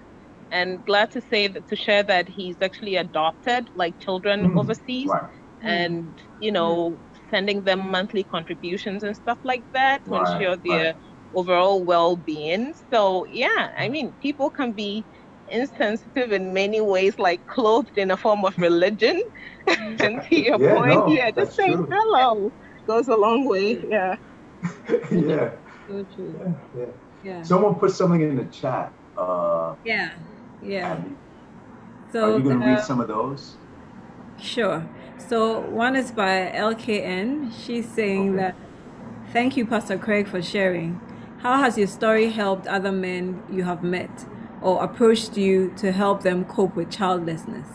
And glad to say that, to share that he's actually adopted, like children mm-hmm. overseas wow. and, mm-hmm. you know, mm-hmm. sending them monthly contributions and stuff like that to wow. ensure their wow. overall well-being. So, yeah, I mean, people can be insensitive in many ways, like clothed in a form of religion. And to your yeah, point, no, yeah, just saying true. hello goes a long way. Yeah. yeah. So yeah, yeah. yeah. Someone put something in the chat. Uh, yeah, yeah. Abby. So are you going to uh, read some of those? Sure. So one is by L K N. She's saying okay. that, thank you, Pastor Craig, for sharing. How has your story helped other men you have met or approached you to help them cope with childlessness?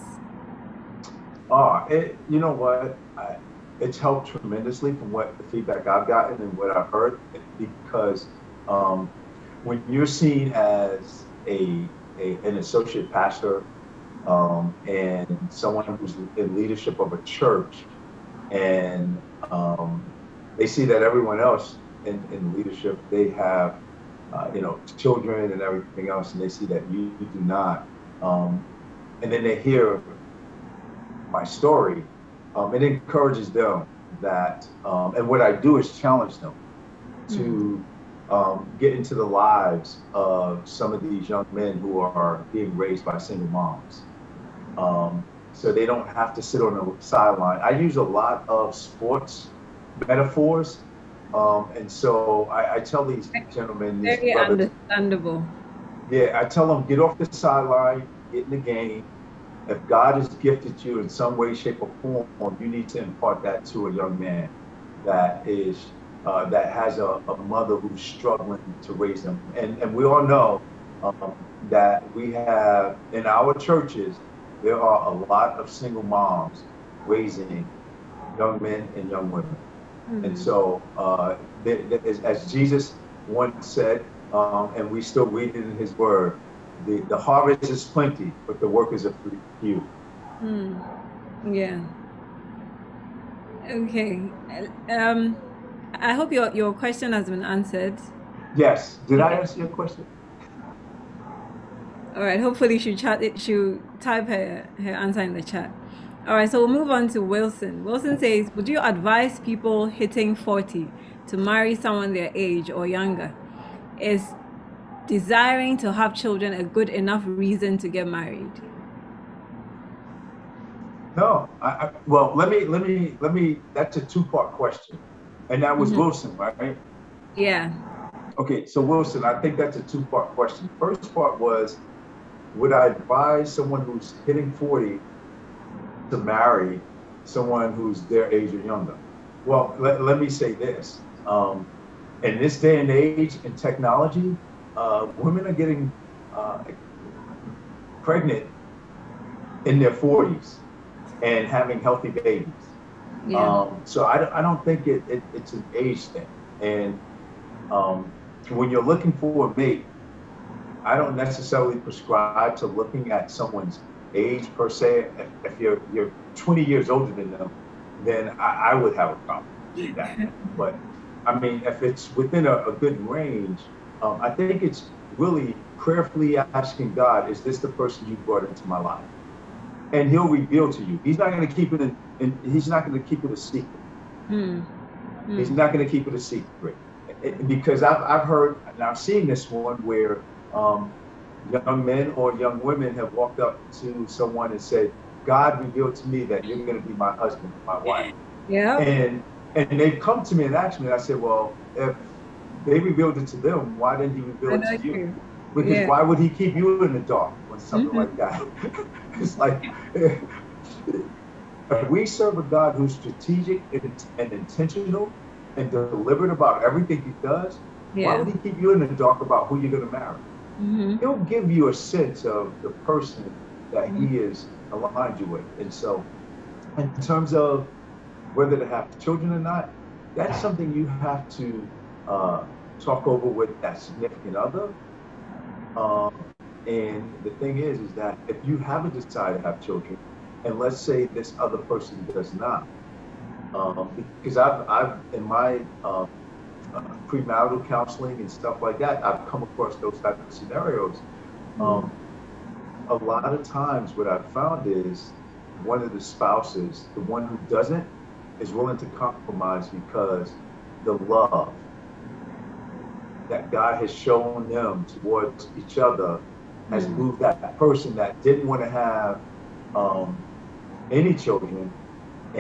Oh, it, you know what? I, It's helped tremendously from what the feedback I've gotten and what I've heard, because um, when you're seen as a, a an associate pastor um, and someone who's in leadership of a church, and um, they see that everyone else in, in leadership, they have uh, you know children and everything else, and they see that you, you do not, um, and then they hear my story. Um, it encourages them that, um, and what I do is challenge them to um, get into the lives of some of these young men who are being raised by single moms. Um, so they don't have to sit on the sideline. I use a lot of sports metaphors. Um, and so I, I tell these gentlemen, these very brothers, understandable. Yeah, I tell them, get off the sideline, get in the game. If God has gifted you in some way, shape, or form, you need to impart that to a young man that is uh, that has a, a mother who's struggling to raise them. And and we all know um, that we have in our churches, there are a lot of single moms raising young men and young women. Mm-hmm. And so, uh, they, they, as, as Jesus once said, um, and we still read it in His Word. The, the harvest is plenty, but the workers are few. Mm, yeah. Okay. Um, I hope your, your question has been answered. Yes. Did I answer your question? All right. Hopefully she'll, chat, she'll type her, her answer in the chat. All right. So we'll move on to Wilson. Wilson says, would you advise people hitting forty to marry someone their age or younger? Is desiring to have children a good enough reason to get married? No, I, I, well, let me, let me, let me, that's a two-part question. And that was mm-hmm. Wilson, right? Yeah. Okay, so Wilson, I think that's a two-part question. First part was, would I advise someone who's hitting forty to marry someone who's their age or younger. Well, let, let me say this. Um, in this day and age in technology, uh, women are getting uh, pregnant in their forties and having healthy babies. Yeah. Um, so I, I don't think it, it, it's an age thing. And um, when you're looking for a mate, I don't necessarily prescribe to looking at someone's age per se. If, if you're you're twenty years older than them, then I, I would have a problem with that. But I mean, if it's within a, a good range, um, I think it's really prayerfully asking God, is this the person you brought into my life? And He'll reveal to you. He's not going to keep it in, in He's not going to keep it a secret. Mm. Mm. He's not going to keep it a secret, it, because I've I've heard and I've seen this one where. Um, young men or young women have walked up to someone and said, God revealed to me that you're going to be my husband, my wife. Yeah. And and they've come to me and asked me, and I said, well, if they revealed it to them, why didn't He reveal it to you? Because yeah. why would He keep you in the dark or something mm-hmm. like that? It's like, if we serve a God who's strategic and, and intentional and deliberate about everything He does, yeah. why would He keep you in the dark about who you're going to marry? Mm-hmm. He'll give you a sense of the person that mm-hmm. He is aligned you with. And so in terms of whether to have children or not, that's something you have to uh, talk over with that significant other. Um, and the thing is, is that if you haven't decided to have children, and let's say this other person does not, um, because I've, I've in my uh, Uh, premarital counseling and stuff like that, I've come across those type of scenarios. Um, a lot of times what I've found is one of the spouses, the one who doesn't, is willing to compromise because the love that God has shown them towards each other has mm-hmm. moved that, that person that didn't want to have um, any children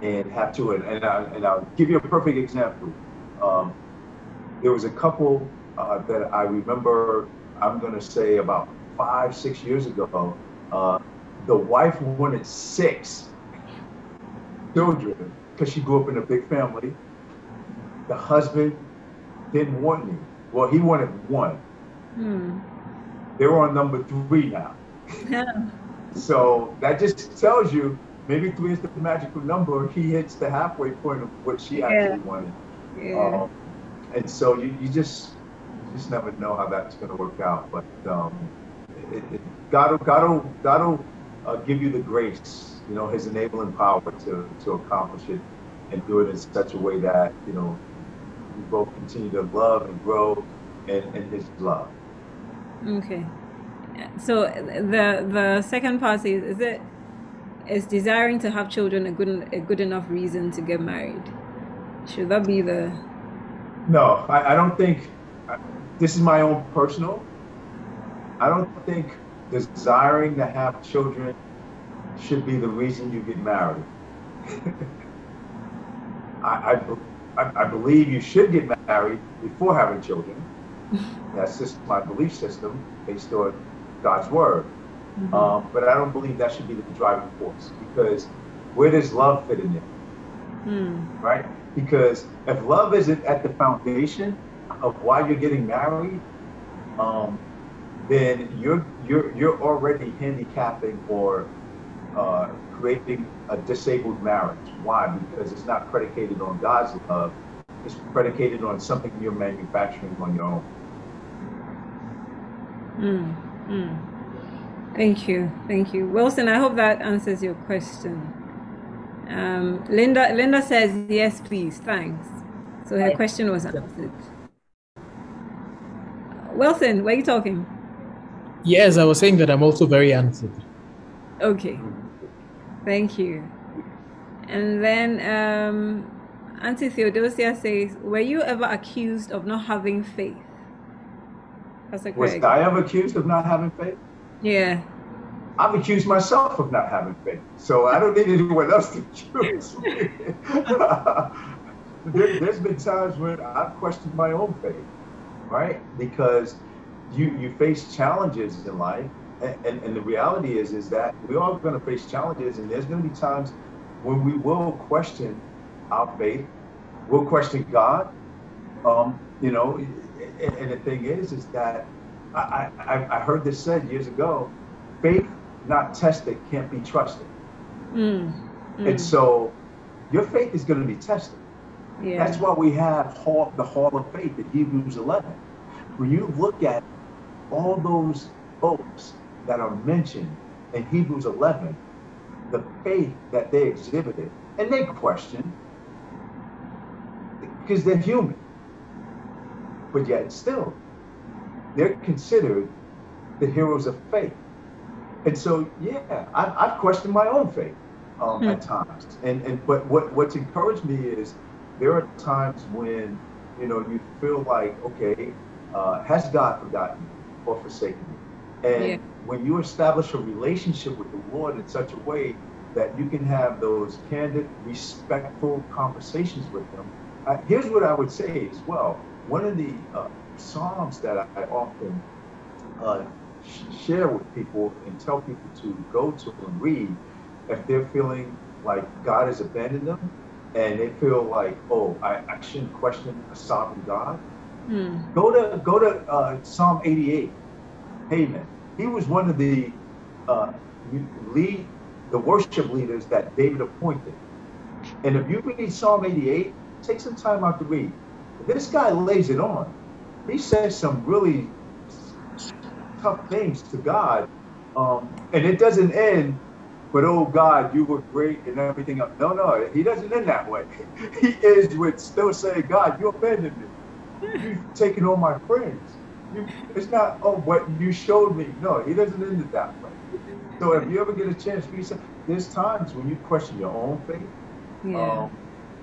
and have to. And, and, I, and I'll give you a perfect example. Um, There was a couple uh, that I remember, I'm going to say about five, six years ago, uh, the wife wanted six children because she grew up in a big family. The husband didn't want any. Well, he wanted one. Hmm. They were on number three now. Yeah. So that just tells you maybe three is the magical number. He hits the halfway point of what she yeah. actually wanted. Yeah. Um, And so you, you just you just never know how that's going to work out. But um, it, it, God will, God will, God will uh, give you the grace, you know, His enabling power to, to accomplish it and do it in such a way that, you know, we both continue to love and grow in, in His love. Okay. So the the second part is, is it is desiring to have children a good, a good enough reason to get married? Should that be the... No, I, I don't think, I, this is my own personal, I don't think desiring to have children should be the reason you get married. I, I, I believe you should get married before having children. That's just my belief system based on God's word. Mm-hmm. Um, but I don't believe that should be the driving force, because where does love fit in there? Mm. Right? Because if love isn't at the foundation of why you're getting married, um, then you're you're you're already handicapping or uh, creating a disabled marriage. Why? Because it's not predicated on God's love; it's predicated on something you're manufacturing on your own. Mm, mm. Thank you, thank you, Wilson. I hope that answers your question. Um, Linda, Linda says, yes, please, thanks. So her question was answered. Wilson, were you talking? Yes, I was saying that I'm also very answered. Okay, thank you. And then um, Auntie Theodosia says, were you ever accused of not having faith? Pastor Craig. Was I ever accused of not having faith? Yeah. I've accused myself of not having faith, so I don't need anyone else to accuse me. there, there's been times when I've questioned my own faith, right? Because you you face challenges in life, and, and, and the reality is is that we're all going to face challenges, and there's going to be times when we will question our faith, we'll question God. Um, you know, and, and the thing is, is that I, I, I heard this said years ago, faith not tested can't be trusted. Mm, mm. And so your faith is going to be tested. Yeah. That's why we have hall, the Hall of Faith in Hebrews eleven. When you look at all those folks that are mentioned in Hebrews eleven, the faith that they exhibited, and they questioned, because they're human, but yet still, they're considered the heroes of faith. And so, yeah, I've, I've questioned my own faith um, mm. at times. And and but what what's encouraged me is there are times when, you know, you feel like, okay, uh, has God forgotten me or forsaken me? And yeah. when you establish a relationship with the Lord in such a way that you can have those candid, respectful conversations with Him, uh, here's what I would say as well. One of the uh, Psalms that I, I often uh, share with people and tell people to go to and read if they're feeling like God has abandoned them and they feel like, oh, I, I shouldn't question a sovereign God. Mm. Go to go to uh, Psalm eighty-eight. Haman. He was one of the uh, lead the worship leaders that David appointed. And if you read Psalm eighty-eight, take some time out to read. This guy lays it on. He says some really tough things to God, um, and it doesn't end with, oh God, you were great and everything else. No, no, he doesn't end that way. He ends with still saying, God, you abandoned me. You've taken all my friends. You, it's not, oh, what you showed me. No, he doesn't end it that way. So if you ever get a chance, there's times when you question your own faith. Yeah. Um,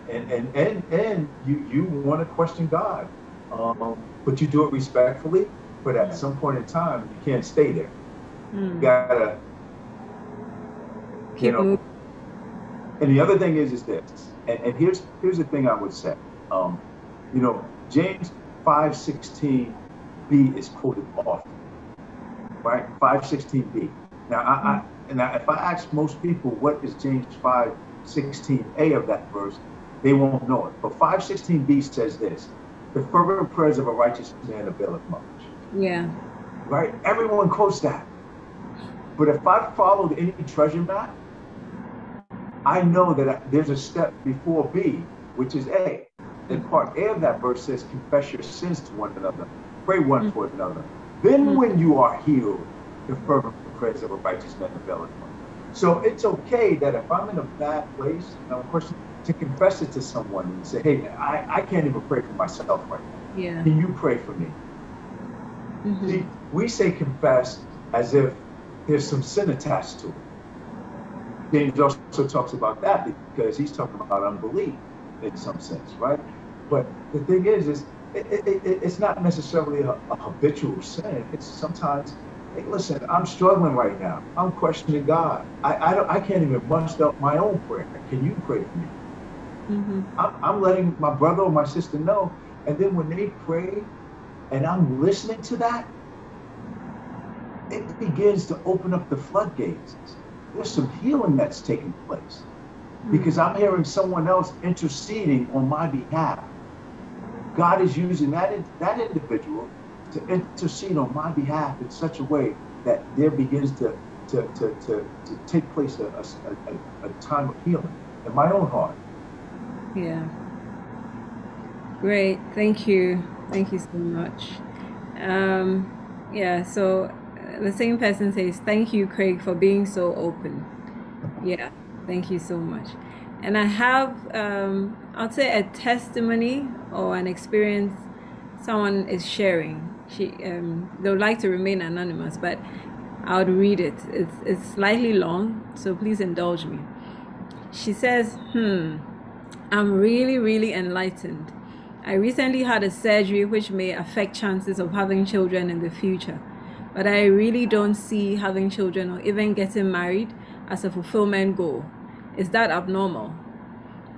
and, and, and, and you, you want to question God, um, but you do it respectfully. But at some point in time, you can't stay there. Mm. You gotta, you know. And the other thing is, is this, and, and here's here's the thing I would say. Um, you know, James five sixteen b is quoted often, right? five sixteen b. Now, I, I and I, if I ask most people what is James five sixteen a of that verse, they won't know it. But five sixteen b says this: the fervent prayers of a righteous man availeth much. Yeah. Right? Everyone quotes that. But if I followed any treasure map, I know that I, there's a step before B, which is A. And part A of that verse says, confess your sins to one another, pray one mm-hmm. for another. Then mm-hmm. when you are healed, the fervent prayers of a righteous man availeth much. So it's okay that if I'm in a bad place, and I'm questioning, to confess it to someone and say, hey, man, I, I can't even pray for myself right now. Yeah. Can you pray for me? Mm-hmm. See, we say confess as if there's some sin attached to it. James also talks about that because he's talking about unbelief in some sense, right? But the thing is, is it, it, it, it's not necessarily a, a habitual sin. It's sometimes, hey, listen, I'm struggling right now. I'm questioning God. I I, don't, I can't even muster up my own prayer. Can you pray for me? Mm-hmm. I'm, I'm letting my brother or my sister know. And then when they pray, and I'm listening to that, it begins to open up the floodgates. There's some healing that's taking place because I'm hearing someone else interceding on my behalf. God is using that, that individual to intercede on my behalf in such a way that there begins to, to, to, to, to take place a, a, a, a time of healing in my own heart. Yeah. Great. Thank you. Thank you so much. Um, yeah, so the same person says, thank you, Craig, for being so open. Yeah, thank you so much. And I have, um, I'll say a testimony or an experience someone is sharing. She, um, they would like to remain anonymous, but I would read it. It's, it's slightly long, so please indulge me. She says, hmm, I'm really, really enlightened. I recently had a surgery which may affect chances of having children in the future, but I really don't see having children or even getting married as a fulfillment goal. Is that abnormal?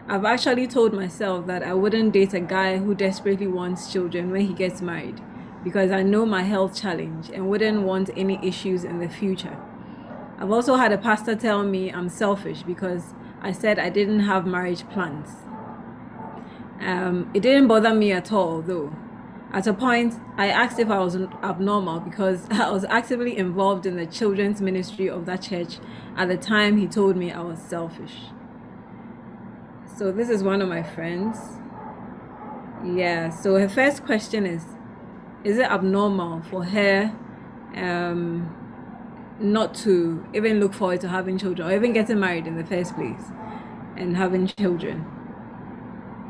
I've actually told myself that I wouldn't date a guy who desperately wants children when he gets married because I know my health challenge and wouldn't want any issues in the future. I've also had a pastor tell me I'm selfish because I said I didn't have marriage plans. Um, it didn't bother me at all, though. At a point, I asked if I was abnormal because I was actively involved in the children's ministry of that church. At the time, he told me I was selfish. So this is one of my friends. Yeah, so her first question is, is it abnormal for her um, not to even look forward to having children or even getting married in the first place and having children?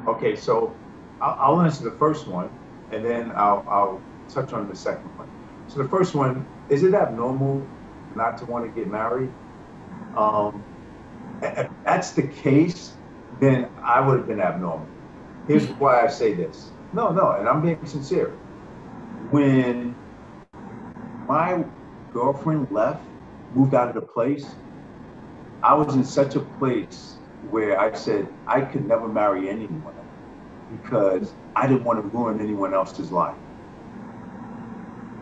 Okay, so I'll answer the first one, and then I'll, I'll touch on the second one. So the first one, is it abnormal not to want to get married? Um, if that's the case, then I would have been abnormal. Here's why I say this. No, no, and I'm being sincere. When my girlfriend left, moved out of the place, I was in such a place where I said I could never marry anyone, because I didn't want to ruin anyone else's life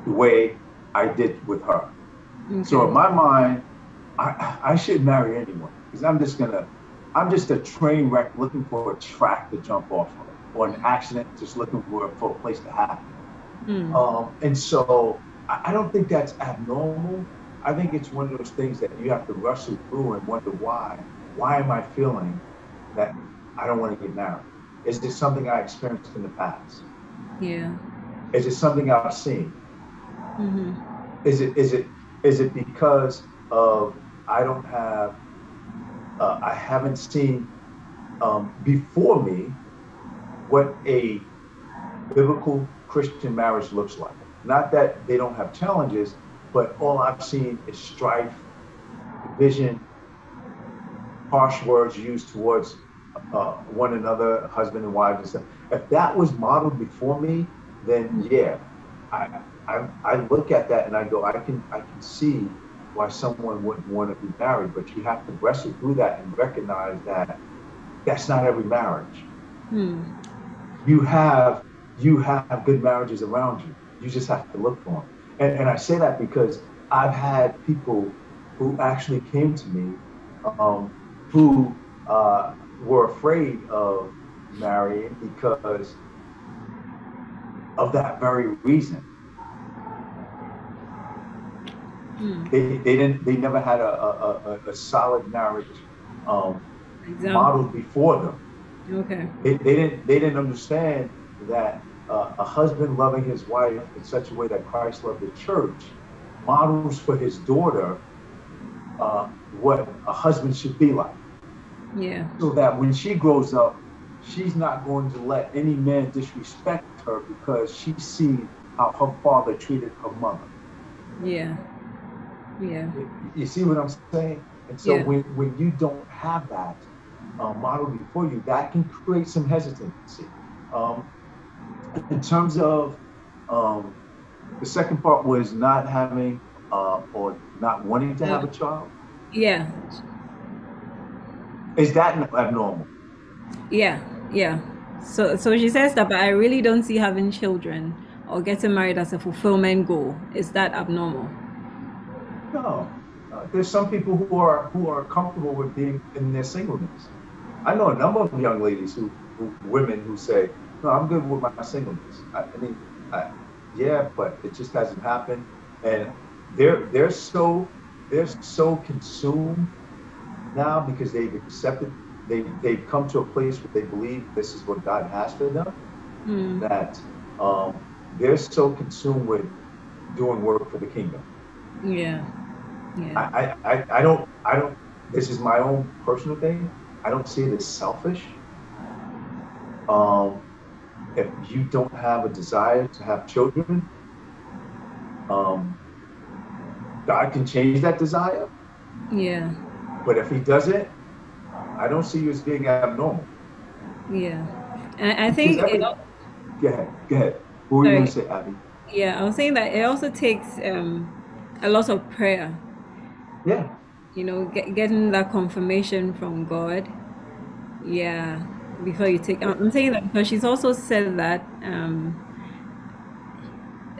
the way I did with her. Okay. So in my mind, I, I shouldn't marry anyone, because I'm just gonna, I'm just a train wreck looking for a track to jump off of, or an accident just looking for, for a place to happen. Mm. Um, and so I, I don't think that's abnormal. I think it's one of those things that you have to wrestle through and wonder why. Why am I feeling that I don't want to get married? Is this something I experienced in the past? Yeah. Is it something I've seen? Mm-hmm. Is it is it is it because of I don't have uh, I haven't seen um, before me what a biblical Christian marriage looks like? Not that they don't have challenges, but all I've seen is strife, division, harsh words used towards Uh, one another, husband and wife and stuff. If that was modeled before me, then yeah, I, I I look at that and I go, I can I can see why someone wouldn't want to be married. But you have to wrestle through that and recognize that that's not every marriage. Hmm. You have you have good marriages around you. You just have to look for them. And, and I say that because I've had people who actually came to me um, who. Uh, were afraid of marrying because of that very reason. Mm. They, they didn't. They never had a a, a, a solid marriage um, exactly. modeled before them. Okay. They, they didn't. They didn't understand that uh, a husband loving his wife in such a way that Christ loved the church models for his daughter uh, what a husband should be like. Yeah. So that when she grows up, she's not going to let any man disrespect her because she sees how her father treated her mother. Yeah. Yeah. You see what I'm saying? And so yeah. when, when you don't have that uh, model before you, that can create some hesitancy. Um, in terms of um, the second part was not having uh, or not wanting to have a child. Yeah. Is that abnormal? Yeah, yeah. So so she says that, but I really don't see having children or getting married as a fulfillment goal. Is that abnormal? No. Uh, there's some people who are who are comfortable with being in their singleness. I know a number of young ladies who, who women who say, no, I'm good with my singleness. I, I mean, I, yeah, but it just hasn't happened. And they're they're so they're so consumed now because they've accepted, they, they've come to a place where they believe this is what God has for them, mm. that um, they're so consumed with doing work for the kingdom. Yeah. yeah. I, I, I don't, I don't, this is my own personal thing. I don't see it as selfish. Um, if you don't have a desire to have children, um, God can change that desire. Yeah. But if he doesn't, I don't see you as being abnormal. Yeah. And I think every, it, go ahead, go ahead. What were sorry, you going to say, Abby? Yeah, I was saying that it also takes um, a lot of prayer. Yeah. You know, get, getting that confirmation from God. Yeah. Before you take, I'm saying that because she's also said that um,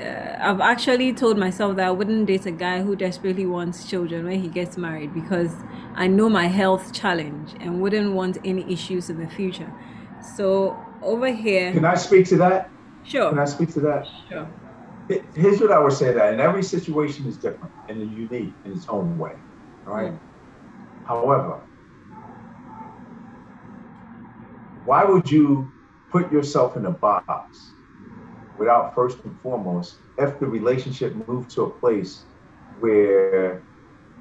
uh, I've actually told myself that I wouldn't date a guy who desperately wants children when he gets married, because I know my health challenge and wouldn't want any issues in the future. So over here, can I speak to that? Sure. Can I speak to that? Sure. Here's what I would say, that in every situation is different and is unique in its own way. All right. Mm-hmm. However, why would you put yourself in a box without first and foremost, if the relationship moved to a place where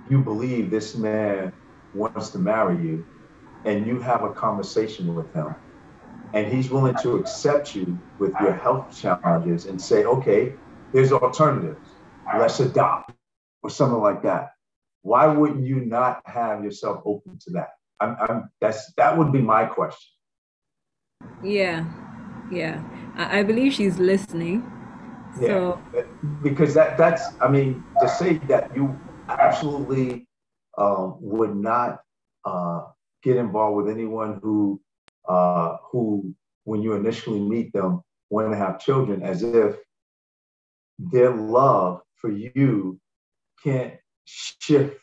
you believe this man wants to marry you, and you have a conversation with him, and he's willing to accept you with your health challenges and say, okay, there's alternatives, let's adopt or something like that. Why wouldn't you not have yourself open to that? I'm, I'm, that's, that would be my question. Yeah, yeah. I believe she's listening. So. Yeah, because that, that's, I mean, to say that you absolutely uh, would not uh, get involved with anyone who, uh, who, when you initially meet them, want to have children, as if their love for you can't shift,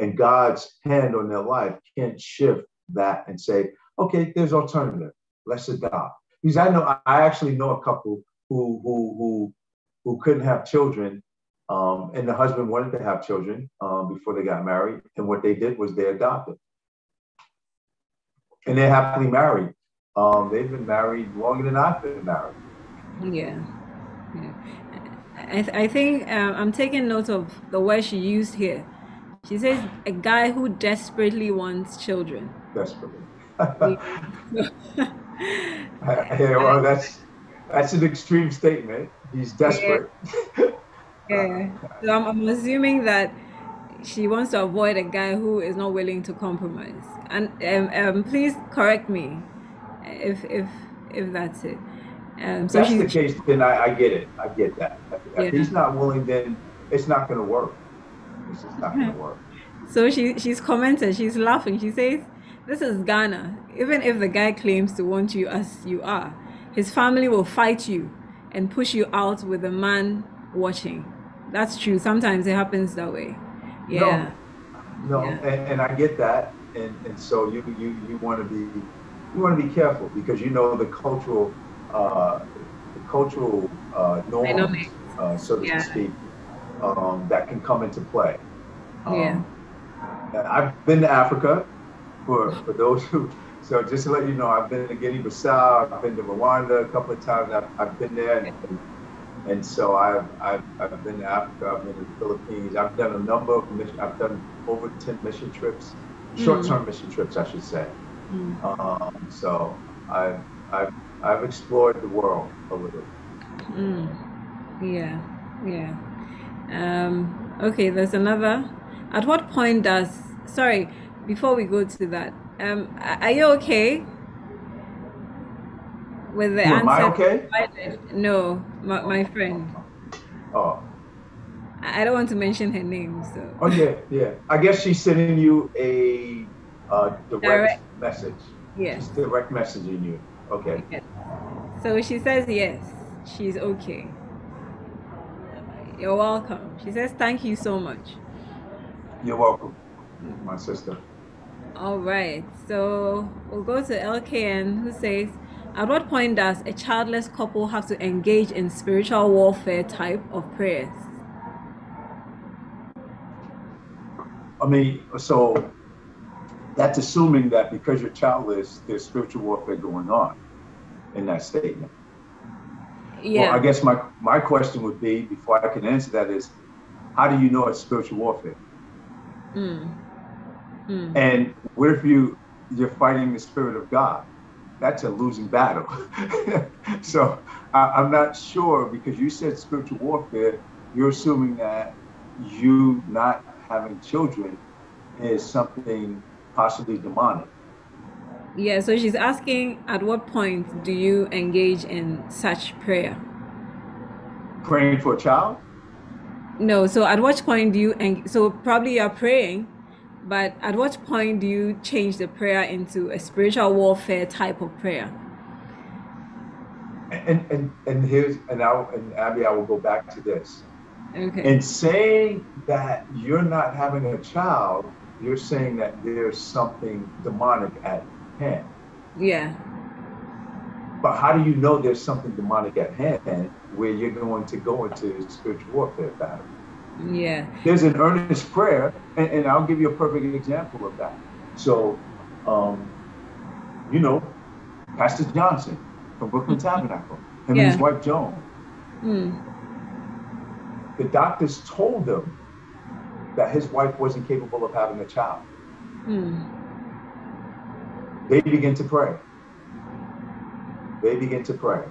and God's hand on their life can't shift that and say, okay, there's alternative, let's adopt. Because I know, I actually know a couple who who who who couldn't have children, um, and the husband wanted to have children um, before they got married, and what they did was they adopted, and they're happily married. Um, they've been married longer than I've been married. Yeah, yeah. I th I think uh, I'm taking note of the word she used here. She says a guy who desperately wants children. Desperately. Yeah, well, that's that's an extreme statement. He's desperate. Yeah. Yeah. So I'm, I'm assuming that she wants to avoid a guy who is not willing to compromise. And um, um, please correct me if if if that's it. Um, so if that's the case, then I, I get it. I get that. If yeah. he's not willing, then it's not going to work. It's just not going to work. So she she's commented. She's laughing. She says, this is Ghana. Even if the guy claims to want you as you are, his family will fight you and push you out with the man watching. That's true. Sometimes it happens that way. Yeah. No, no. Yeah. And, and I get that. And, and so you, you, you want to be, you want to be careful, because you know the cultural, uh, the cultural uh, norms, uh, so to yeah. speak, um, that can come into play. Um, yeah. I've been to Africa. For, for those who, so just to let you know, I've been to Guinea-Bissau, I've been to Rwanda a couple of times, I've, I've been there, and, and so I've, I've, I've been to Africa, I've been to the Philippines, I've done a number of missions, I've done over ten mission trips, short-term mm. mission trips, I should say. Mm. Um, so I've, I've, I've explored the world a little. Mm. Yeah, yeah. Um, okay, there's another. At what point does, sorry, before we go to that, um, are you okay with the yeah, answer? Am I okay? Provided? No, my, my friend. Oh. I don't want to mention her name, so. Oh, yeah, yeah. I guess she's sending you a uh, direct, direct message. Yes. She's direct messaging you. Okay. Yes. So she says yes, she's okay. You're welcome. She says thank you so much. You're welcome, my sister. All right, so we'll go to L K N, who says, at what point does a childless couple have to engage in spiritual warfare type of prayers? I mean, so that's assuming that because you're childless, there's spiritual warfare going on in that statement. Yeah. Well, I guess my, my question would be, before I can answer that, is how do you know it's spiritual warfare? Mm. Mm. And what if you you're fighting the Spirit of God? That's a losing battle. So I, I'm not sure, because you said spiritual warfare, you're assuming that you not having children is something possibly demonic. Yeah, so she's asking, at what point do you engage in such prayer? Praying for a child? No, so at what point do you, and so probably you're praying, but at what point do you change the prayer into a spiritual warfare type of prayer? And and and here's and I and Abby, I will go back to this. Okay. And saying that you're not having a child, you're saying that there's something demonic at hand. Yeah. But how do you know there's something demonic at hand where you're going to go into spiritual warfare battle? Yeah. There's an earnest prayer, and, and I'll give you a perfect example of that. So, um, you know, Pastor Johnson from Brooklyn Tabernacle, him yeah. and his wife Joan. Mm. The doctors told them that his wife wasn't capable of having a child. Mm. They began to pray. They began to pray.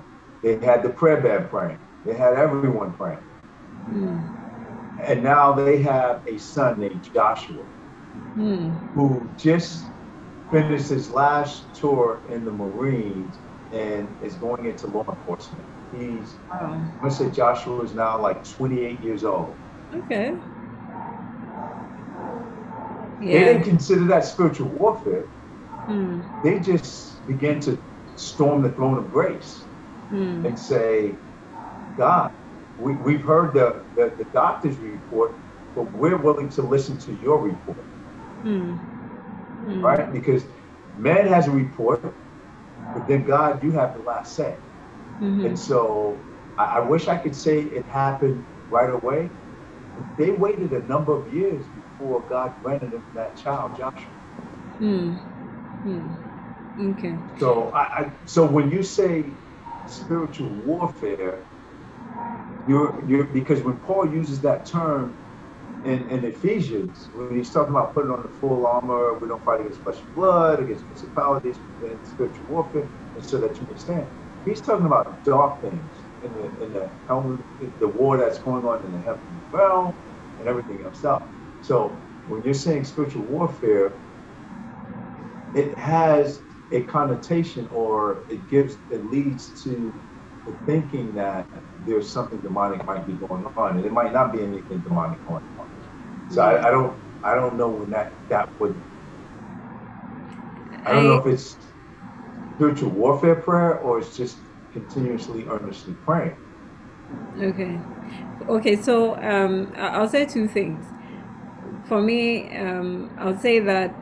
They had the prayer band praying. They had everyone praying. Mm. And now they have a son named Joshua, mm. who just finished his last tour in the Marines and is going into law enforcement. He's, wow. I would say Joshua is now like twenty-eight years old. Okay. Yeah. They didn't consider that spiritual warfare. Mm. They just began to storm the throne of grace mm. and say, God, we, we've heard the, the, the doctor's report, but we're willing to listen to your report. Mm. Mm. Right? Because man has a report, but then God, you have the last say. Mm-hmm. And so I, I wish I could say it happened right away. They waited a number of years before God granted them that child, Joshua. Mm. Mm. Okay. So I, I so when you say spiritual warfare, you're you're because when Paul uses that term in, in Ephesians, when he's talking about putting on the full armor, we don't fight against flesh and blood, against principalities, and spiritual warfare, and so that you can stand. He's talking about dark things in the in the helm, the war that's going on in the heavenly realm, and everything else out. So when you're saying spiritual warfare, it has a connotation, or it gives, it leads to the thinking that there's something demonic might be going on, and it might not be anything demonic going on. So I, I don't, I don't know when that that would. I don't I, know if it's spiritual warfare prayer or it's just continuously earnestly praying. Okay, okay. So um, I'll say two things. For me, um, I'll say that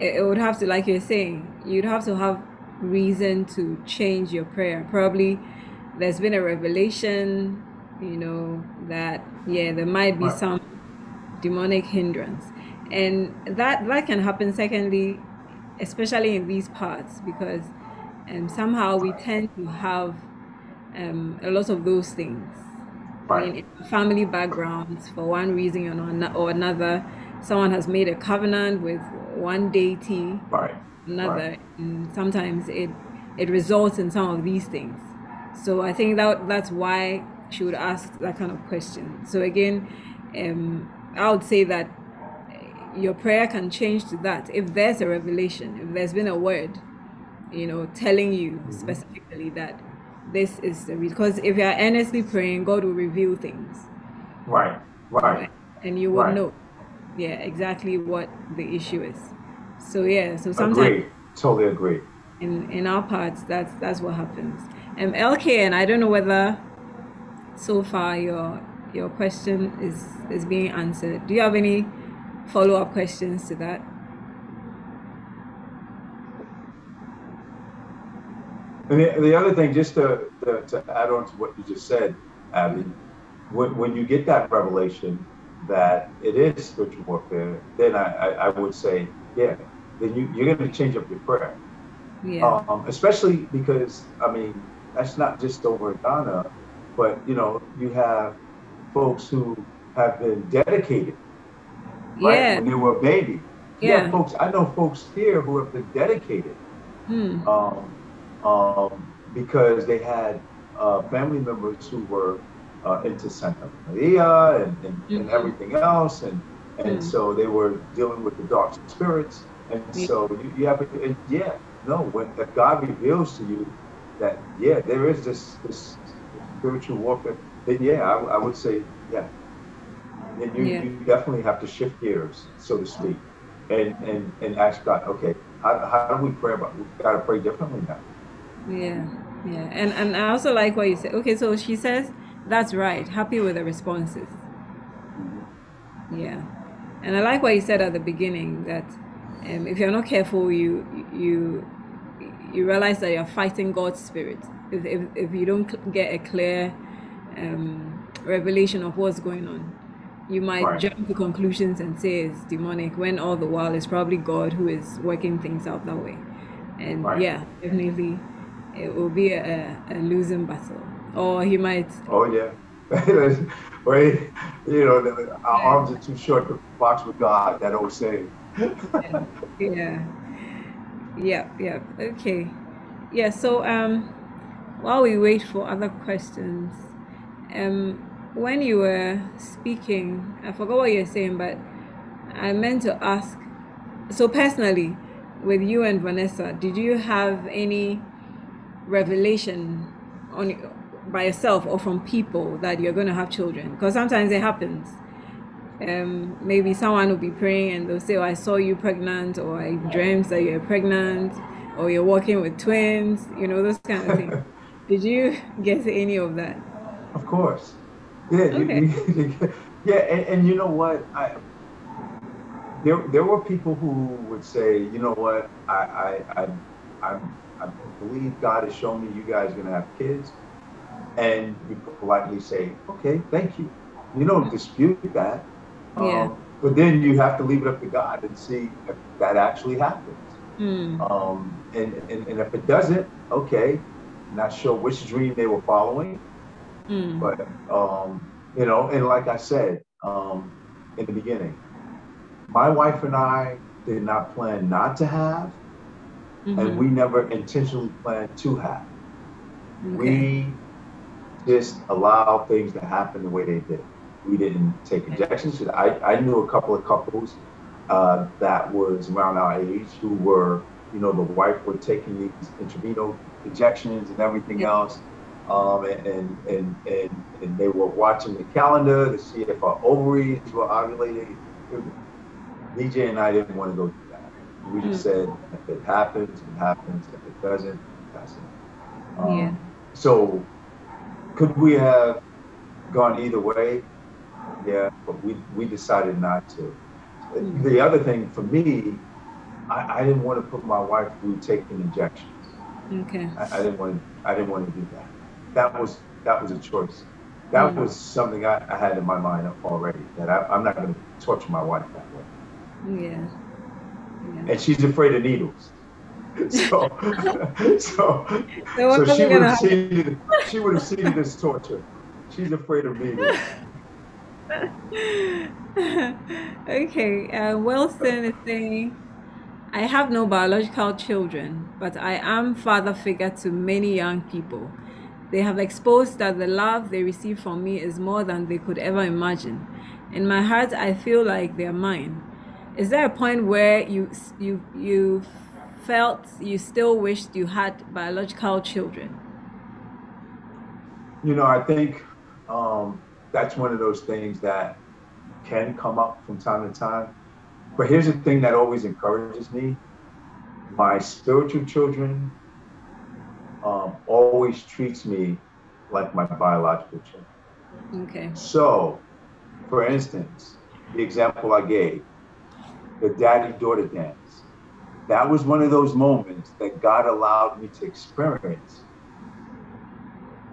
it would have to, like you're saying, you'd have to have reason to change your prayer. Probably there's been a revelation, you know, that, yeah, there might be some demonic hindrance. And that, that can happen, secondly, especially in these parts, because um, somehow we tend to have um, a lot of those things. I mean, family backgrounds, for one reason or another, someone has made a covenant with one deity, right. another, right. and sometimes it it results in some of these things. So I think that that's why she would ask that kind of question. So again, um, I would say that your prayer can change to that if there's a revelation, if there's been a word, you know, telling you mm-hmm. specifically that. This is the reason, because if you are earnestly praying, God will reveal things. Right, right. And you will right. know, yeah, exactly what the issue is. So yeah, so sometimes. Agree. Totally agree. In in our parts, that's that's what happens. Um, L K N, I don't know whether so far your your question is is being answered. Do you have any follow up questions to that? And the, the other thing, just to, to, to add on to what you just said, Abby, when, when you get that revelation that it is spiritual warfare, then I, I, I would say, yeah, then you, you're going to change up your prayer. Yeah. Um, especially because, I mean, that's not just over in Ghana, but, you know, you have folks who have been dedicated, right? Yeah. When they were a baby. Yeah. Yeah, folks, I know folks here who have been dedicated. Hmm. Um, Um, because they had uh, family members who were uh, into Santa Maria and, and, mm-hmm. and everything else, and and mm. so they were dealing with the dark spirits, and yeah. so you, you have and yeah, no, when the God reveals to you that yeah, there is this this spiritual warfare, then yeah, I, I would say yeah, and you, yeah. you definitely have to shift gears, so to speak, and and and ask God, okay, how, how do we pray about? We've got to pray differently now. Yeah, Yeah, and, and I also like what you said. Okay, so she says, that's right, happy with the responses. Yeah. And I like what you said at the beginning, that um, if you're not careful, you you you realize that you're fighting God's spirit. If, if, if you don't get a clear um, revelation of what's going on, you might right. jump to conclusions and say it's demonic, when all the while it's probably God who is working things out that way. And right. yeah, definitely it will be a, a losing battle. Or he might... Oh, yeah. Well, you know, our arms are too short to box with God, that old saying. Yeah. Yeah, yeah. Okay. Yeah, so um, while we wait for other questions, um, when you were speaking, I forgot what you were saying, but I meant to ask, so personally, with you and Vanessa, did you have any revelation on by yourself or from people that you're going to have children? Because sometimes it happens. Um, maybe someone will be praying and they'll say, oh, I saw you pregnant, or I dreamed that you're pregnant, or you're walking with twins, you know, those kind of things. Did you get any of that? Of course. Yeah, okay. you, you, yeah, and, and you know what? I, there, there were people who would say, you know what, I, I, I, I, I believe God has shown me you guys are going to have kids. And you politely say, okay, thank you. You don't dispute that. Yeah. Um, but then you have to leave it up to God and see if that actually happens. Mm. Um, and, and, and if it doesn't, okay, not sure which dream they were following. Mm. But, um, you know, and like I said um, in the beginning, my wife and I did not plan not to have, mm-hmm. and we never intentionally planned to have. Okay. We just allow things to happen the way they did. We didn't take injections. I, I knew a couple of couples uh, that was around our age who were, you know, the wife were taking these intravenous injections and everything yeah. else. Um, and, and, and, and, and they were watching the calendar to see if our ovaries were ovulating. D J and I didn't want to go through that. We just mm. said, if it happens, it happens. If it doesn't, it doesn't. Um, yeah. So, could we have gone either way? Yeah, but we, we decided not to. Mm. The other thing for me, I, I didn't want to put my wife through taking injections. Okay. I, I didn't want to, I didn't want to do that. That was that was a choice. That mm. was something I, I had in my mind already, that I, I'm not going to torture my wife that way. Yeah. yeah. And she's afraid of needles. So, so, so, so she, would have seen, she would have seen this torture. She's afraid of needles. Okay, uh, Wilson is saying, I have no biological children, but I am father figure to many young people. They have exposed that the love they receive from me is more than they could ever imagine. In my heart, I feel like they're mine. Is there a point where you you you felt you still wished you had biological children? You know, I think um, that's one of those things that can come up from time to time. But here's the thing that always encourages me. My spiritual children um, always treats me like my biological children. Okay. So, for instance, the example I gave, the daddy-daughter dance. That was one of those moments that God allowed me to experience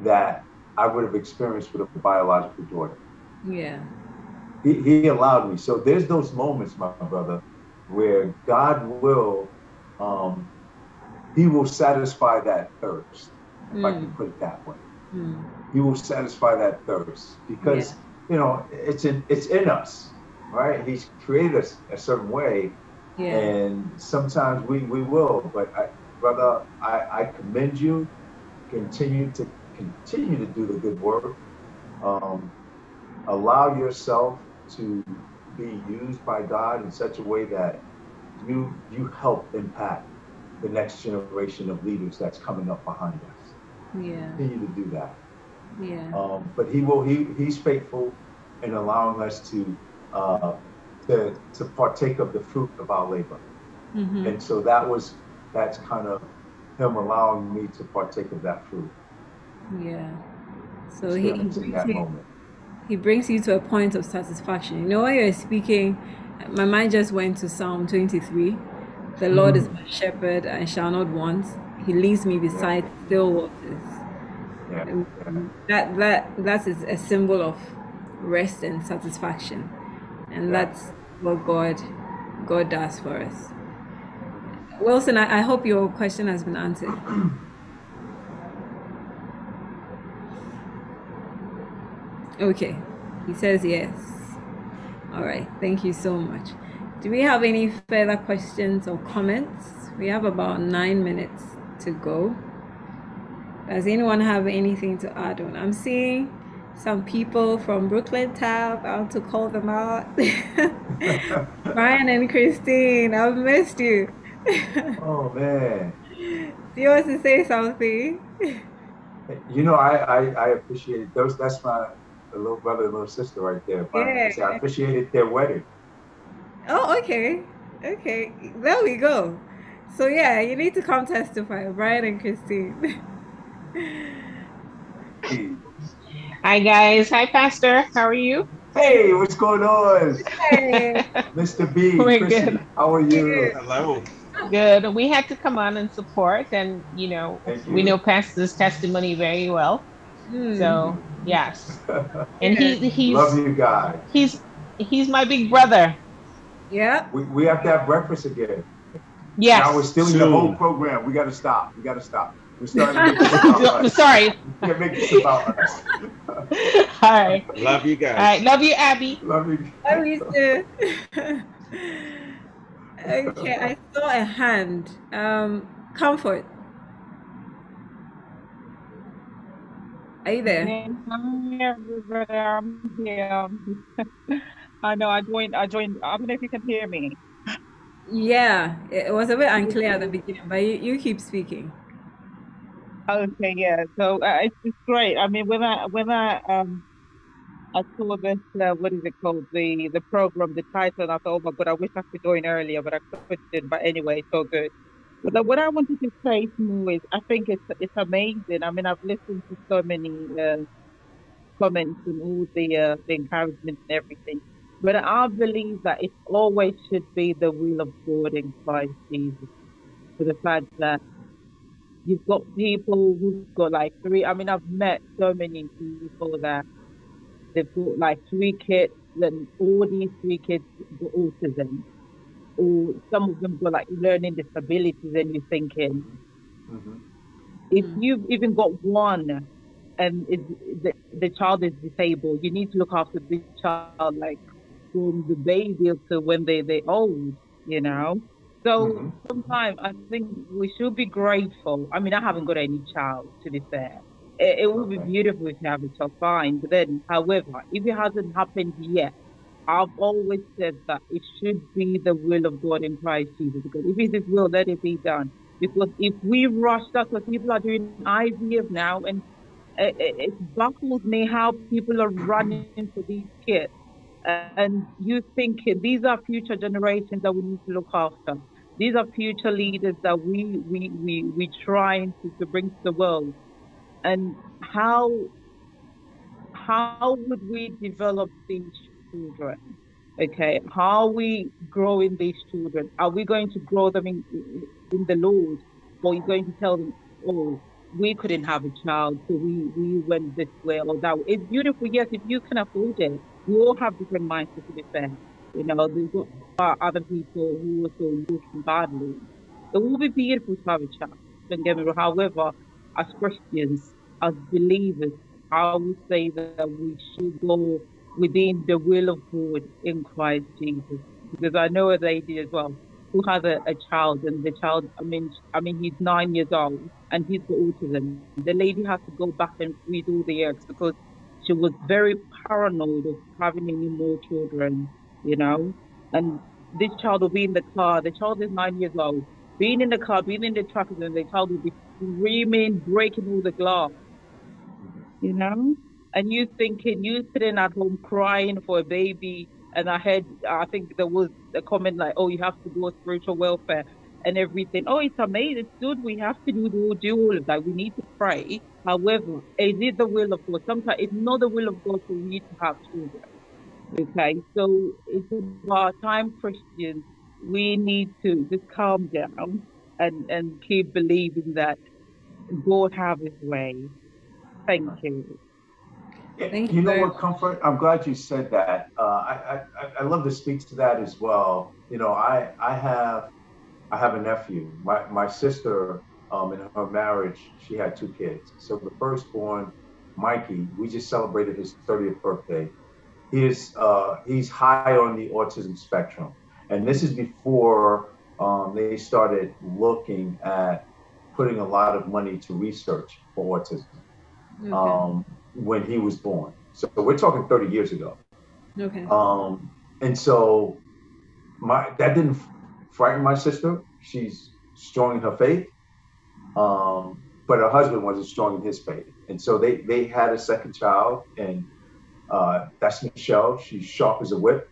that I would have experienced with a biological daughter. Yeah. He, he allowed me. So there's those moments, my brother, where God will, um, he will satisfy that thirst, if mm. I can put it that way. Mm. He will satisfy that thirst because, yeah. you know, it's in, it's in us, right? He's created us a certain way. Yeah. And sometimes we, we will, but I, brother, I, I commend you. Continue to continue to do the good work. Um, allow yourself to be used by God in such a way that you you help impact the next generation of leaders that's coming up behind us. Yeah. Continue to do that. Yeah. Um, but he will. He he's faithful in allowing us to. Uh, To, to partake of the fruit of our labor. Mm-hmm. And so that was, that's kind of him allowing me to partake of that fruit. Yeah. So he, he, brings you, he brings you to a point of satisfaction. You know, while you're speaking, my mind just went to Psalm twenty-three. The mm. Lord is my shepherd, I shall not want. He leads me beside yeah. still waters. Yeah. Yeah. That that that is a symbol of rest and satisfaction, and yeah. that's what God God does for us. Wilson, I, I hope your question has been answered. Okay, he says yes. All right, thank you so much. Do we have any further questions or comments? We have about nine minutes to go. Does anyone have anything to add on? I'm seeing some people from Brooklyn Tab. I want to call them out. Brian and Christine, I've missed you. Oh man. Do you want to say something? You know, I, I, I appreciated those. That's my little brother and little sister right there. Yeah. I appreciated their wedding. Oh, okay. Okay. There we go. So yeah, you need to come testify, Brian and Christine. Hi guys. Hi Pastor. How are you? Hey, what's going on? Hey. Mister B, we're Christine, good. How are you? Hello. Good. We had to come on and support, and you know, Thank we you. know Pastor's testimony very well. Mm. So yes, and he he's love you guys. He's he's my big brother. Yeah. We we have to have breakfast again. Yes. Now we're still in the whole program. We got to stop. We got to stop. We're starting to make I'm sorry. We can't make this about us. All right. Love you guys. All right. Love you, Abby. Love you. Love you too. Okay, I saw a hand. Um, Comfort. Are you there? I'm here, brother. I'm here. I know. I joined. I joined. I don't know if you can hear me. Yeah, it was a bit unclear at the beginning, but you, you keep speaking. Okay, yeah. So uh, it's, it's great. I mean, when I when I um I saw this, uh, what is it called, the the program, the title, and I thought, oh my God, I wish I could join earlier, but I couldn't. But anyway, so good. But what I wanted to say to you is, I think it's it's amazing. I mean, I've listened to so many uh, comments and all the uh, the encouragement and everything. But I believe that it always should be the will of God in Christ Jesus, for the fact that. You've got people who've got like three, I mean, I've met so many people that they've got like three kids, and all these three kids got autism, or some of them got like learning disabilities, and you're thinking, mm-hmm. if you've even got one and it, the, the child is disabled, you need to look after this child, like from the baby to when they, they're old, you know? So mm-hmm. sometimes I think we should be grateful. I mean, I haven't got any child, to be fair. It, it would okay. be beautiful if you have a child, fine. But then, however, if it hasn't happened yet, I've always said that it should be the will of God in Christ Jesus. Because if it's His will, let it be done. Because if we rush, that's what people are doing I V F now. And it, it, it baffles me how people are running for these kids. And you think these are future generations that we need to look after. These are future leaders that we we we we trying to, to bring to the world, and how how would we develop these children? Okay, how are we growing these children? Are we going to grow them in in the Lord, or are you going to tell them, oh, we couldn't have a child, so we we went this way or that way? It's beautiful, yes, if you can afford it. We all have different mindsets, to be fair. You know, there are other people who are also looking badly. It will be beautiful to have a child. Don't get me wrong. However, as Christians, as believers, I would say that we should go within the will of God in Christ Jesus. Because I know a lady as well who has a, a child, and the child, I mean, I mean, he's nine years old, and he's got autism. The lady has to go back and read all the eggs because she was very paranoid of having any more children, you know, and this child will be in the car. The child is nine years old, being in the car, being in the traffic, and the child will be screaming, breaking all the glass, you know, and you thinking, you sitting at home crying for a baby. And I heard, I think there was a comment like, oh, you have to go spiritual welfare. and everything. Oh, it's amazing, dude. We have to do, do, do all of that. We need to pray. However, is it the will of God? Sometimes it's not the will of God for you to have children. Okay, so it's about time, Christians. We need to just calm down and, and keep believing that God have his way. Thank you. Thank you. You know what, Comfort? I'm glad you said that. Uh, I, I I love to speak to that as well. You know, I I have I have a nephew. My my sister, um, in her marriage, she had two kids. So the firstborn, Mikey, we just celebrated his thirtieth birthday. He is uh, he's high on the autism spectrum, and this is before um, they started looking at putting a lot of money to research for autism. Okay. Um, when he was born. So we're talking thirty years ago. Okay. Um, and so my that didn't frighten my sister. She's strong in her faith, um, but her husband wasn't strong in his faith. And so they, they had a second child, and uh, that's Michelle. She's sharp as a whip.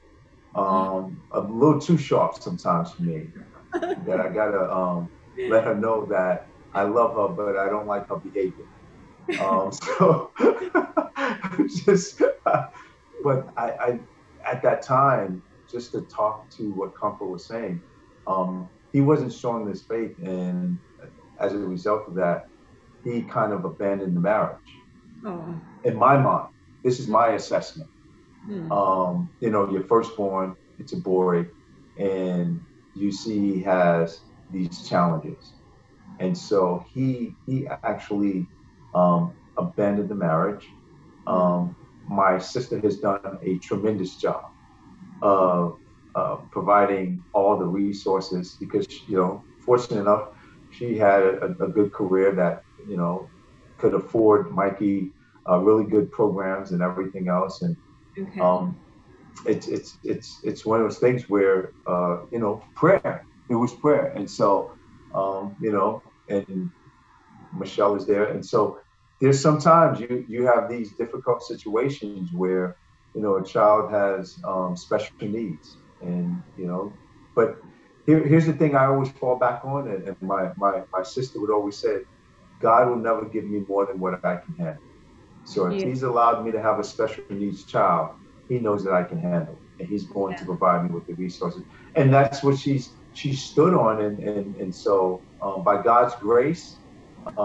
Um, a little too sharp sometimes for me, that I gotta um, let her know that I love her, but I don't like her behavior. um so just uh, but I, I at that time, just to talk to what Comfort was saying, um he wasn't strong in his faith, and as a result of that, he kind of abandoned the marriage. Oh. In my mind, this is my assessment. Hmm. Um you know, your firstborn, it's a boy, and you see he has these challenges, and so he he actually Um, abandoned the marriage. Um, my sister has done a tremendous job of uh, providing all the resources, because, you know, fortunate enough, she had a, a good career that, you know, could afford Mikey uh, really good programs and everything else. And okay. um, it's it's it's it's one of those things where uh, you know, prayer. It was prayer, and so um, you know, and Michelle is there, and so. There's sometimes you, you have these difficult situations where, you know, a child has um, special needs, and, you know, but here, here's the thing I always fall back on, and, and my, my, my sister would always say, God will never give me more than what I can handle. So if yeah. he's allowed me to have a special needs child, he knows that I can handle it, and he's going yeah. to provide me with the resources. And that's what she's, she stood on. And, and, and so um, by God's grace,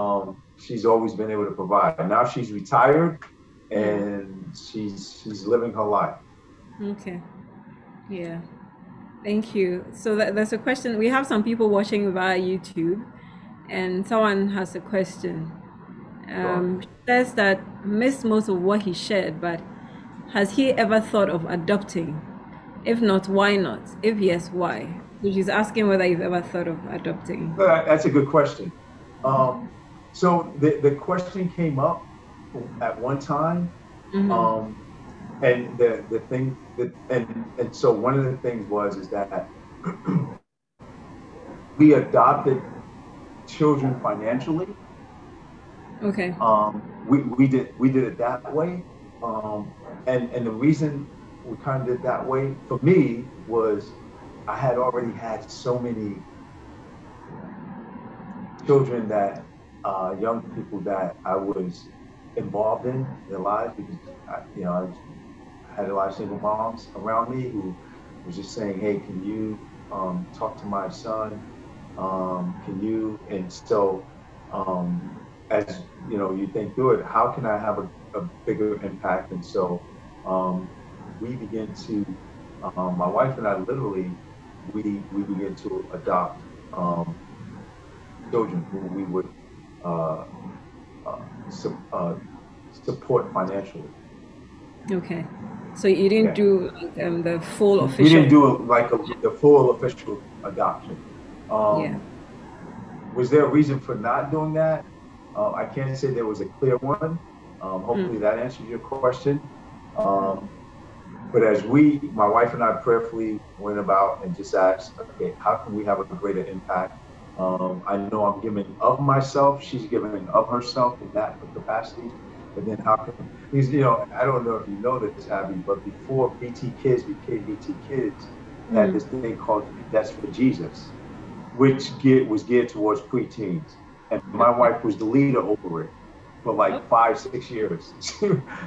um, she's always been able to provide. Now she's retired, and she's she's living her life. Okay, yeah, thank you. So that, that's a question. We have some people watching via YouTube, and someone has a question. Um, sure. Says that missed most of what he shared, but has he ever thought of adopting? If not, why not? If yes, why? So she's asking whether you've ever thought of adopting. Well, that's a good question. Um, So the, the question came up at one time, mm-hmm. um, and the, the thing that, and, and so one of the things was, is that we adopted children financially. Okay. Um, we, we did, we did it that way. Um, and, and the reason we kind of did it that way for me was I had already had so many children that, Uh, young people that I was involved in their lives, because I, you know, I had a lot of single moms around me who was just saying, "Hey, can you um, talk to my son? Um, can you?" And so, um, as you know, you think through it, how can I have a, a bigger impact? And so, um, we begin to, um, my wife and I, literally, we we begin to adopt um, children who we would. Uh, uh, su uh, support financially. Okay, so you didn't okay. do um, the full official. You didn't do a, like a, the full official adoption. Um, yeah. Was there a reason for not doing that? Uh, I can't say there was a clear one. Um, hopefully mm. that answers your question. Um, but as we, my wife and I, prayerfully went about and just asked, okay, how can we have a greater impact? Um, I know I'm giving of myself. She's giving of herself in that capacity. But then how can, because, you know, I don't know if you know this, Abby, but before B T Kids became B T Kids, mm-hmm. had this thing called That's for Jesus. which geared, was geared towards preteens. And my wife was the leader over it for like oh. five, six years.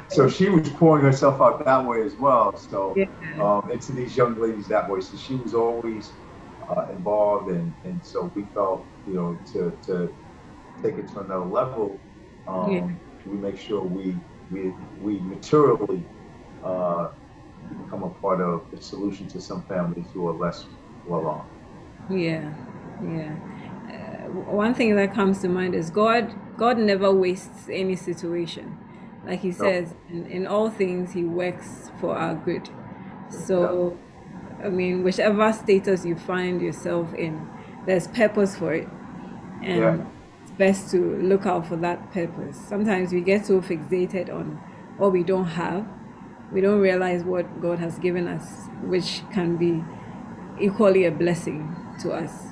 So she was pouring herself out that way as well. So yeah. um, into these young ladies that way. So she was always uh, involved. And, and so we felt, you know, to, to take it to another level, um, yeah. we make sure we, we, we materially uh, become a part of the solution to some families who are less well off. Yeah, yeah. Uh, one thing that comes to mind is God. God never wastes any situation. Like He says, no. in, in all things He works for our good. So, yeah. I mean, whichever status you find yourself in, there's purpose for it, and yeah. it's best to look out for that purpose. Sometimes we get so fixated on what we don't have, we don't realize what God has given us, which can be equally a blessing to us.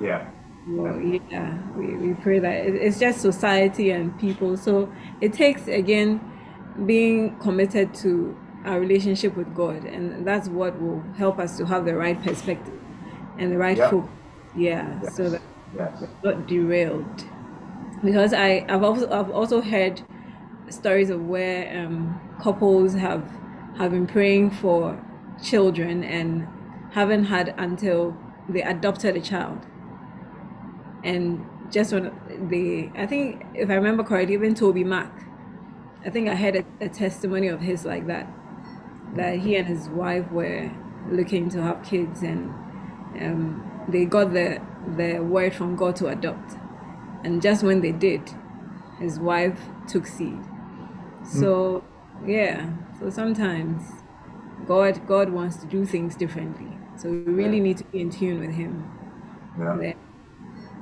Yeah. Well, yeah, we, we pray that. It's just society and people. So it takes, again, being committed to our relationship with God. And that's what will help us to have the right perspective and the right yep. focus. Yeah, yes. So that yes. we're not derailed. Because I, I've, also, I've also heard stories of where um, couples have, have been praying for children and haven't had until they adopted a child. And just when they, I think, if I remember correctly, even Toby Mac, I think I heard a, a testimony of his like that, that he and his wife were looking to have kids, and um, they got the, the word from God to adopt. And just when they did, his wife took seed. So, mm. yeah, so sometimes God, God wants to do things differently. So we really yeah. need to be in tune with Him. Yeah. Then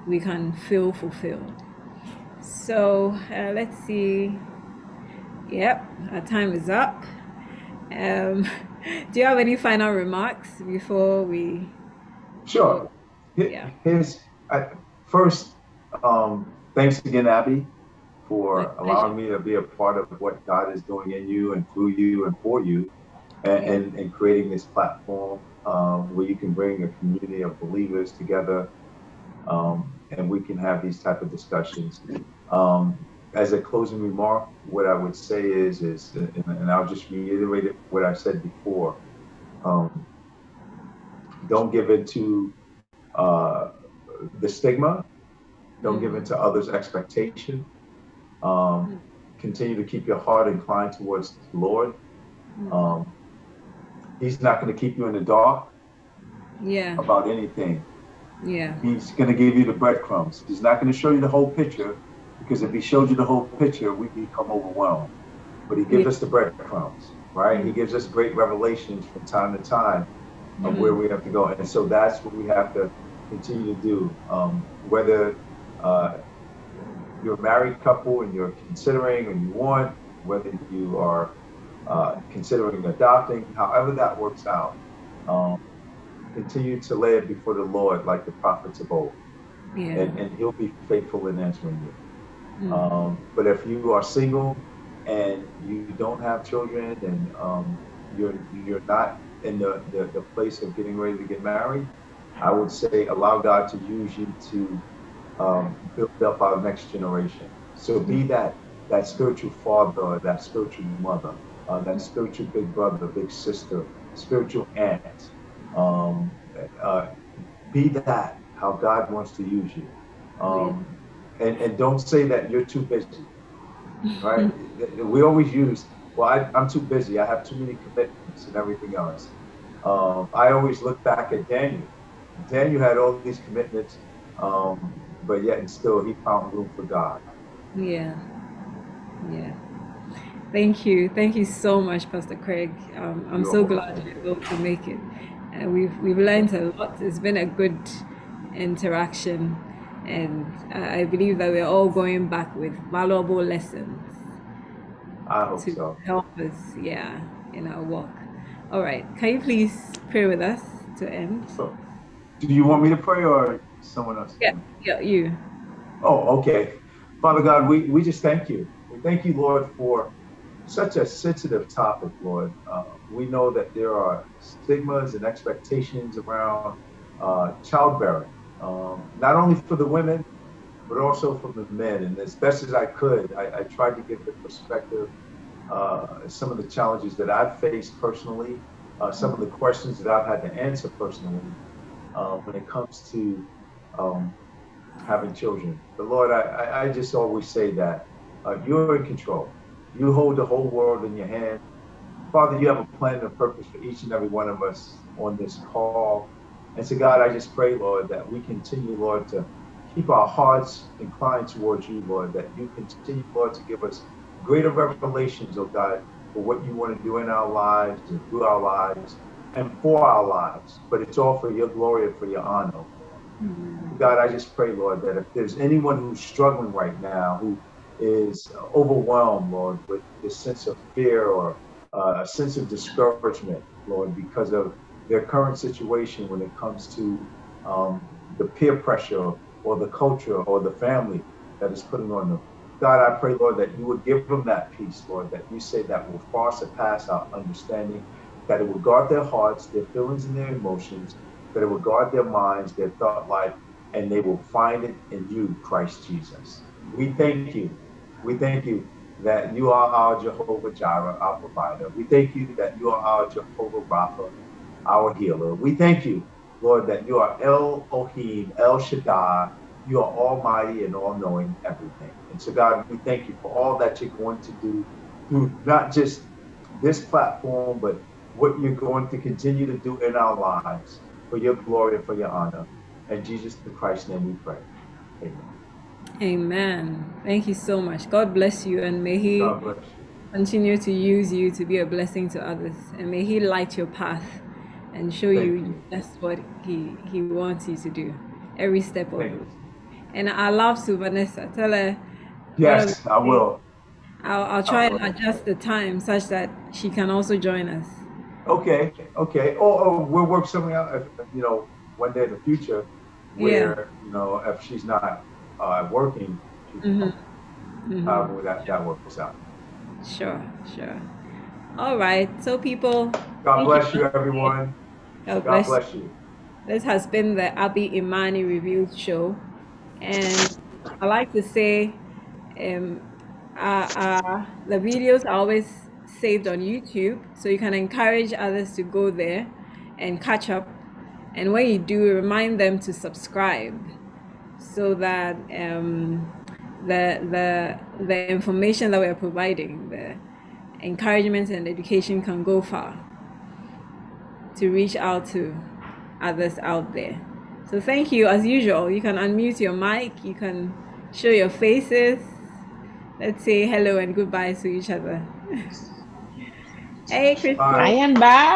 we can feel fulfilled. So uh, let's see. Yep, our time is up. Um, do you have any final remarks before we? Sure. Yeah. Here's I, first. Um, thanks again, Abby, for allowing me to be a part of what God is doing in you and through you and for you, and and, and creating this platform um, where you can bring a community of believers together. Um, and we can have these type of discussions. Um, as a closing remark, what I would say is, is, and, and I'll just reiterate it, what I said before. Um, don't give in to uh, the stigma. Don't give in to others' expectation. Um, continue to keep your heart inclined towards the Lord. Um, he's not going to keep you in the dark yeah. about anything. Yeah, He's going to give you the breadcrumbs. He's not going to show you the whole picture, because if He showed you the whole picture, we become overwhelmed. But He gives yeah. us the breadcrumbs, right? Mm-hmm. He gives us great revelations from time to time of mm-hmm. where we have to go. And so that's what we have to continue to do. Um, whether uh, you're a married couple and you're considering and you want, whether you are uh, considering adopting, however that works out, um, continue to lay it before the Lord like the prophets of old, yeah. and, and He'll be faithful in answering you. Mm. Um, but if you are single and you don't have children, and um, you're you're not in the, the, the place of getting ready to get married, I would say allow God to use you to um, build up our next generation. So be that, that spiritual father, that spiritual mother, uh, that spiritual big brother, big sister, spiritual aunt. Um, uh, be that how God wants to use you, um, yeah. and, and don't say that you're too busy, right? We always use, well, I, I'm too busy, I have too many commitments and everything else. Um, I always look back at Daniel. Daniel had all these commitments, um, but yet and still he found room for God. Yeah, yeah. Thank you, thank you so much, Pastor Craig. Um, I'm you're so glad you were able to make it. Uh, we've we've learned a lot. It's been a good interaction, and uh, I believe that we're all going back with valuable lessons I hope to so. help us, yeah, in our walk. All right, can you please pray with us to end? So, do you want me to pray or someone else? Yeah, yeah, you. Oh, okay. Father God, we we just thank you. We thank you, Lord, for such a sensitive topic, Lord. Uh, we know that there are stigmas and expectations around uh, childbearing, um, not only for the women, but also for the men. And as best as I could, I, I tried to give the perspective, uh, some of the challenges that I've faced personally, uh, some of the questions that I've had to answer personally uh, when it comes to um, having children. But Lord, I, I just always say that uh, you're in control. You hold the whole world in your hand. Father, you have a plan and a purpose for each and every one of us on this call. And so God, I just pray, Lord, that we continue, Lord, to keep our hearts inclined towards you, Lord, that you continue, Lord, to give us greater revelations, oh God, for what you want to do in our lives and through our lives and for our lives. But it's all for your glory and for your honor. Mm-hmm. God, I just pray, Lord, that if there's anyone who's struggling right now, who is overwhelmed, Lord, with this sense of fear or uh, a sense of discouragement, Lord, because of their current situation when it comes to um, the peer pressure or the culture or the family that is putting on them. God, I pray, Lord, that you would give them that peace, Lord, that you say that will far surpass our understanding, that it will guard their hearts, their feelings, and their emotions, that it will guard their minds, their thought life, and they will find it in you, Christ Jesus. We thank you. We thank you that you are our Jehovah Jireh, our provider. We thank you that you are our Jehovah Rapha, our healer. We thank you, Lord, that you are El Ohim, El Shaddai. You are almighty and all-knowing everything. And so, God, we thank you for all that you're going to do through not just this platform, but what you're going to continue to do in our lives for your glory and for your honor. In Jesus the Christ's name we pray. Amen. Amen. Thank you so much. God bless you, and may He continue to use you to be a blessing to others, and may He light your path and show you, you that's what He He wants you to do every step of it. And I love to Vanessa. Tell her. Yes, I will. I'll, I'll try and adjust the time such that she can also join us. Okay. Okay. Or, or we'll work something out. If, you know, one day in the future, where yeah. you know, if she's not uh working, mm-hmm. Mm-hmm. Uh, well, that, that works out. Sure, sure. All right, so people, God bless you, you everyone. God, God bless, bless you. you. This has been the Abby Imani Reveals Show, and I like to say um uh, uh the videos are always saved on YouTube, so you can encourage others to go there and catch up, and when you do, remind them to subscribe, so that um, the, the, the information that we are providing, the encouragement and education, can go far to reach out to others out there. So thank you. As usual, you can unmute your mic, you can show your faces. Let's say hello and goodbye to each other. Hey, Christine. Bye and bye.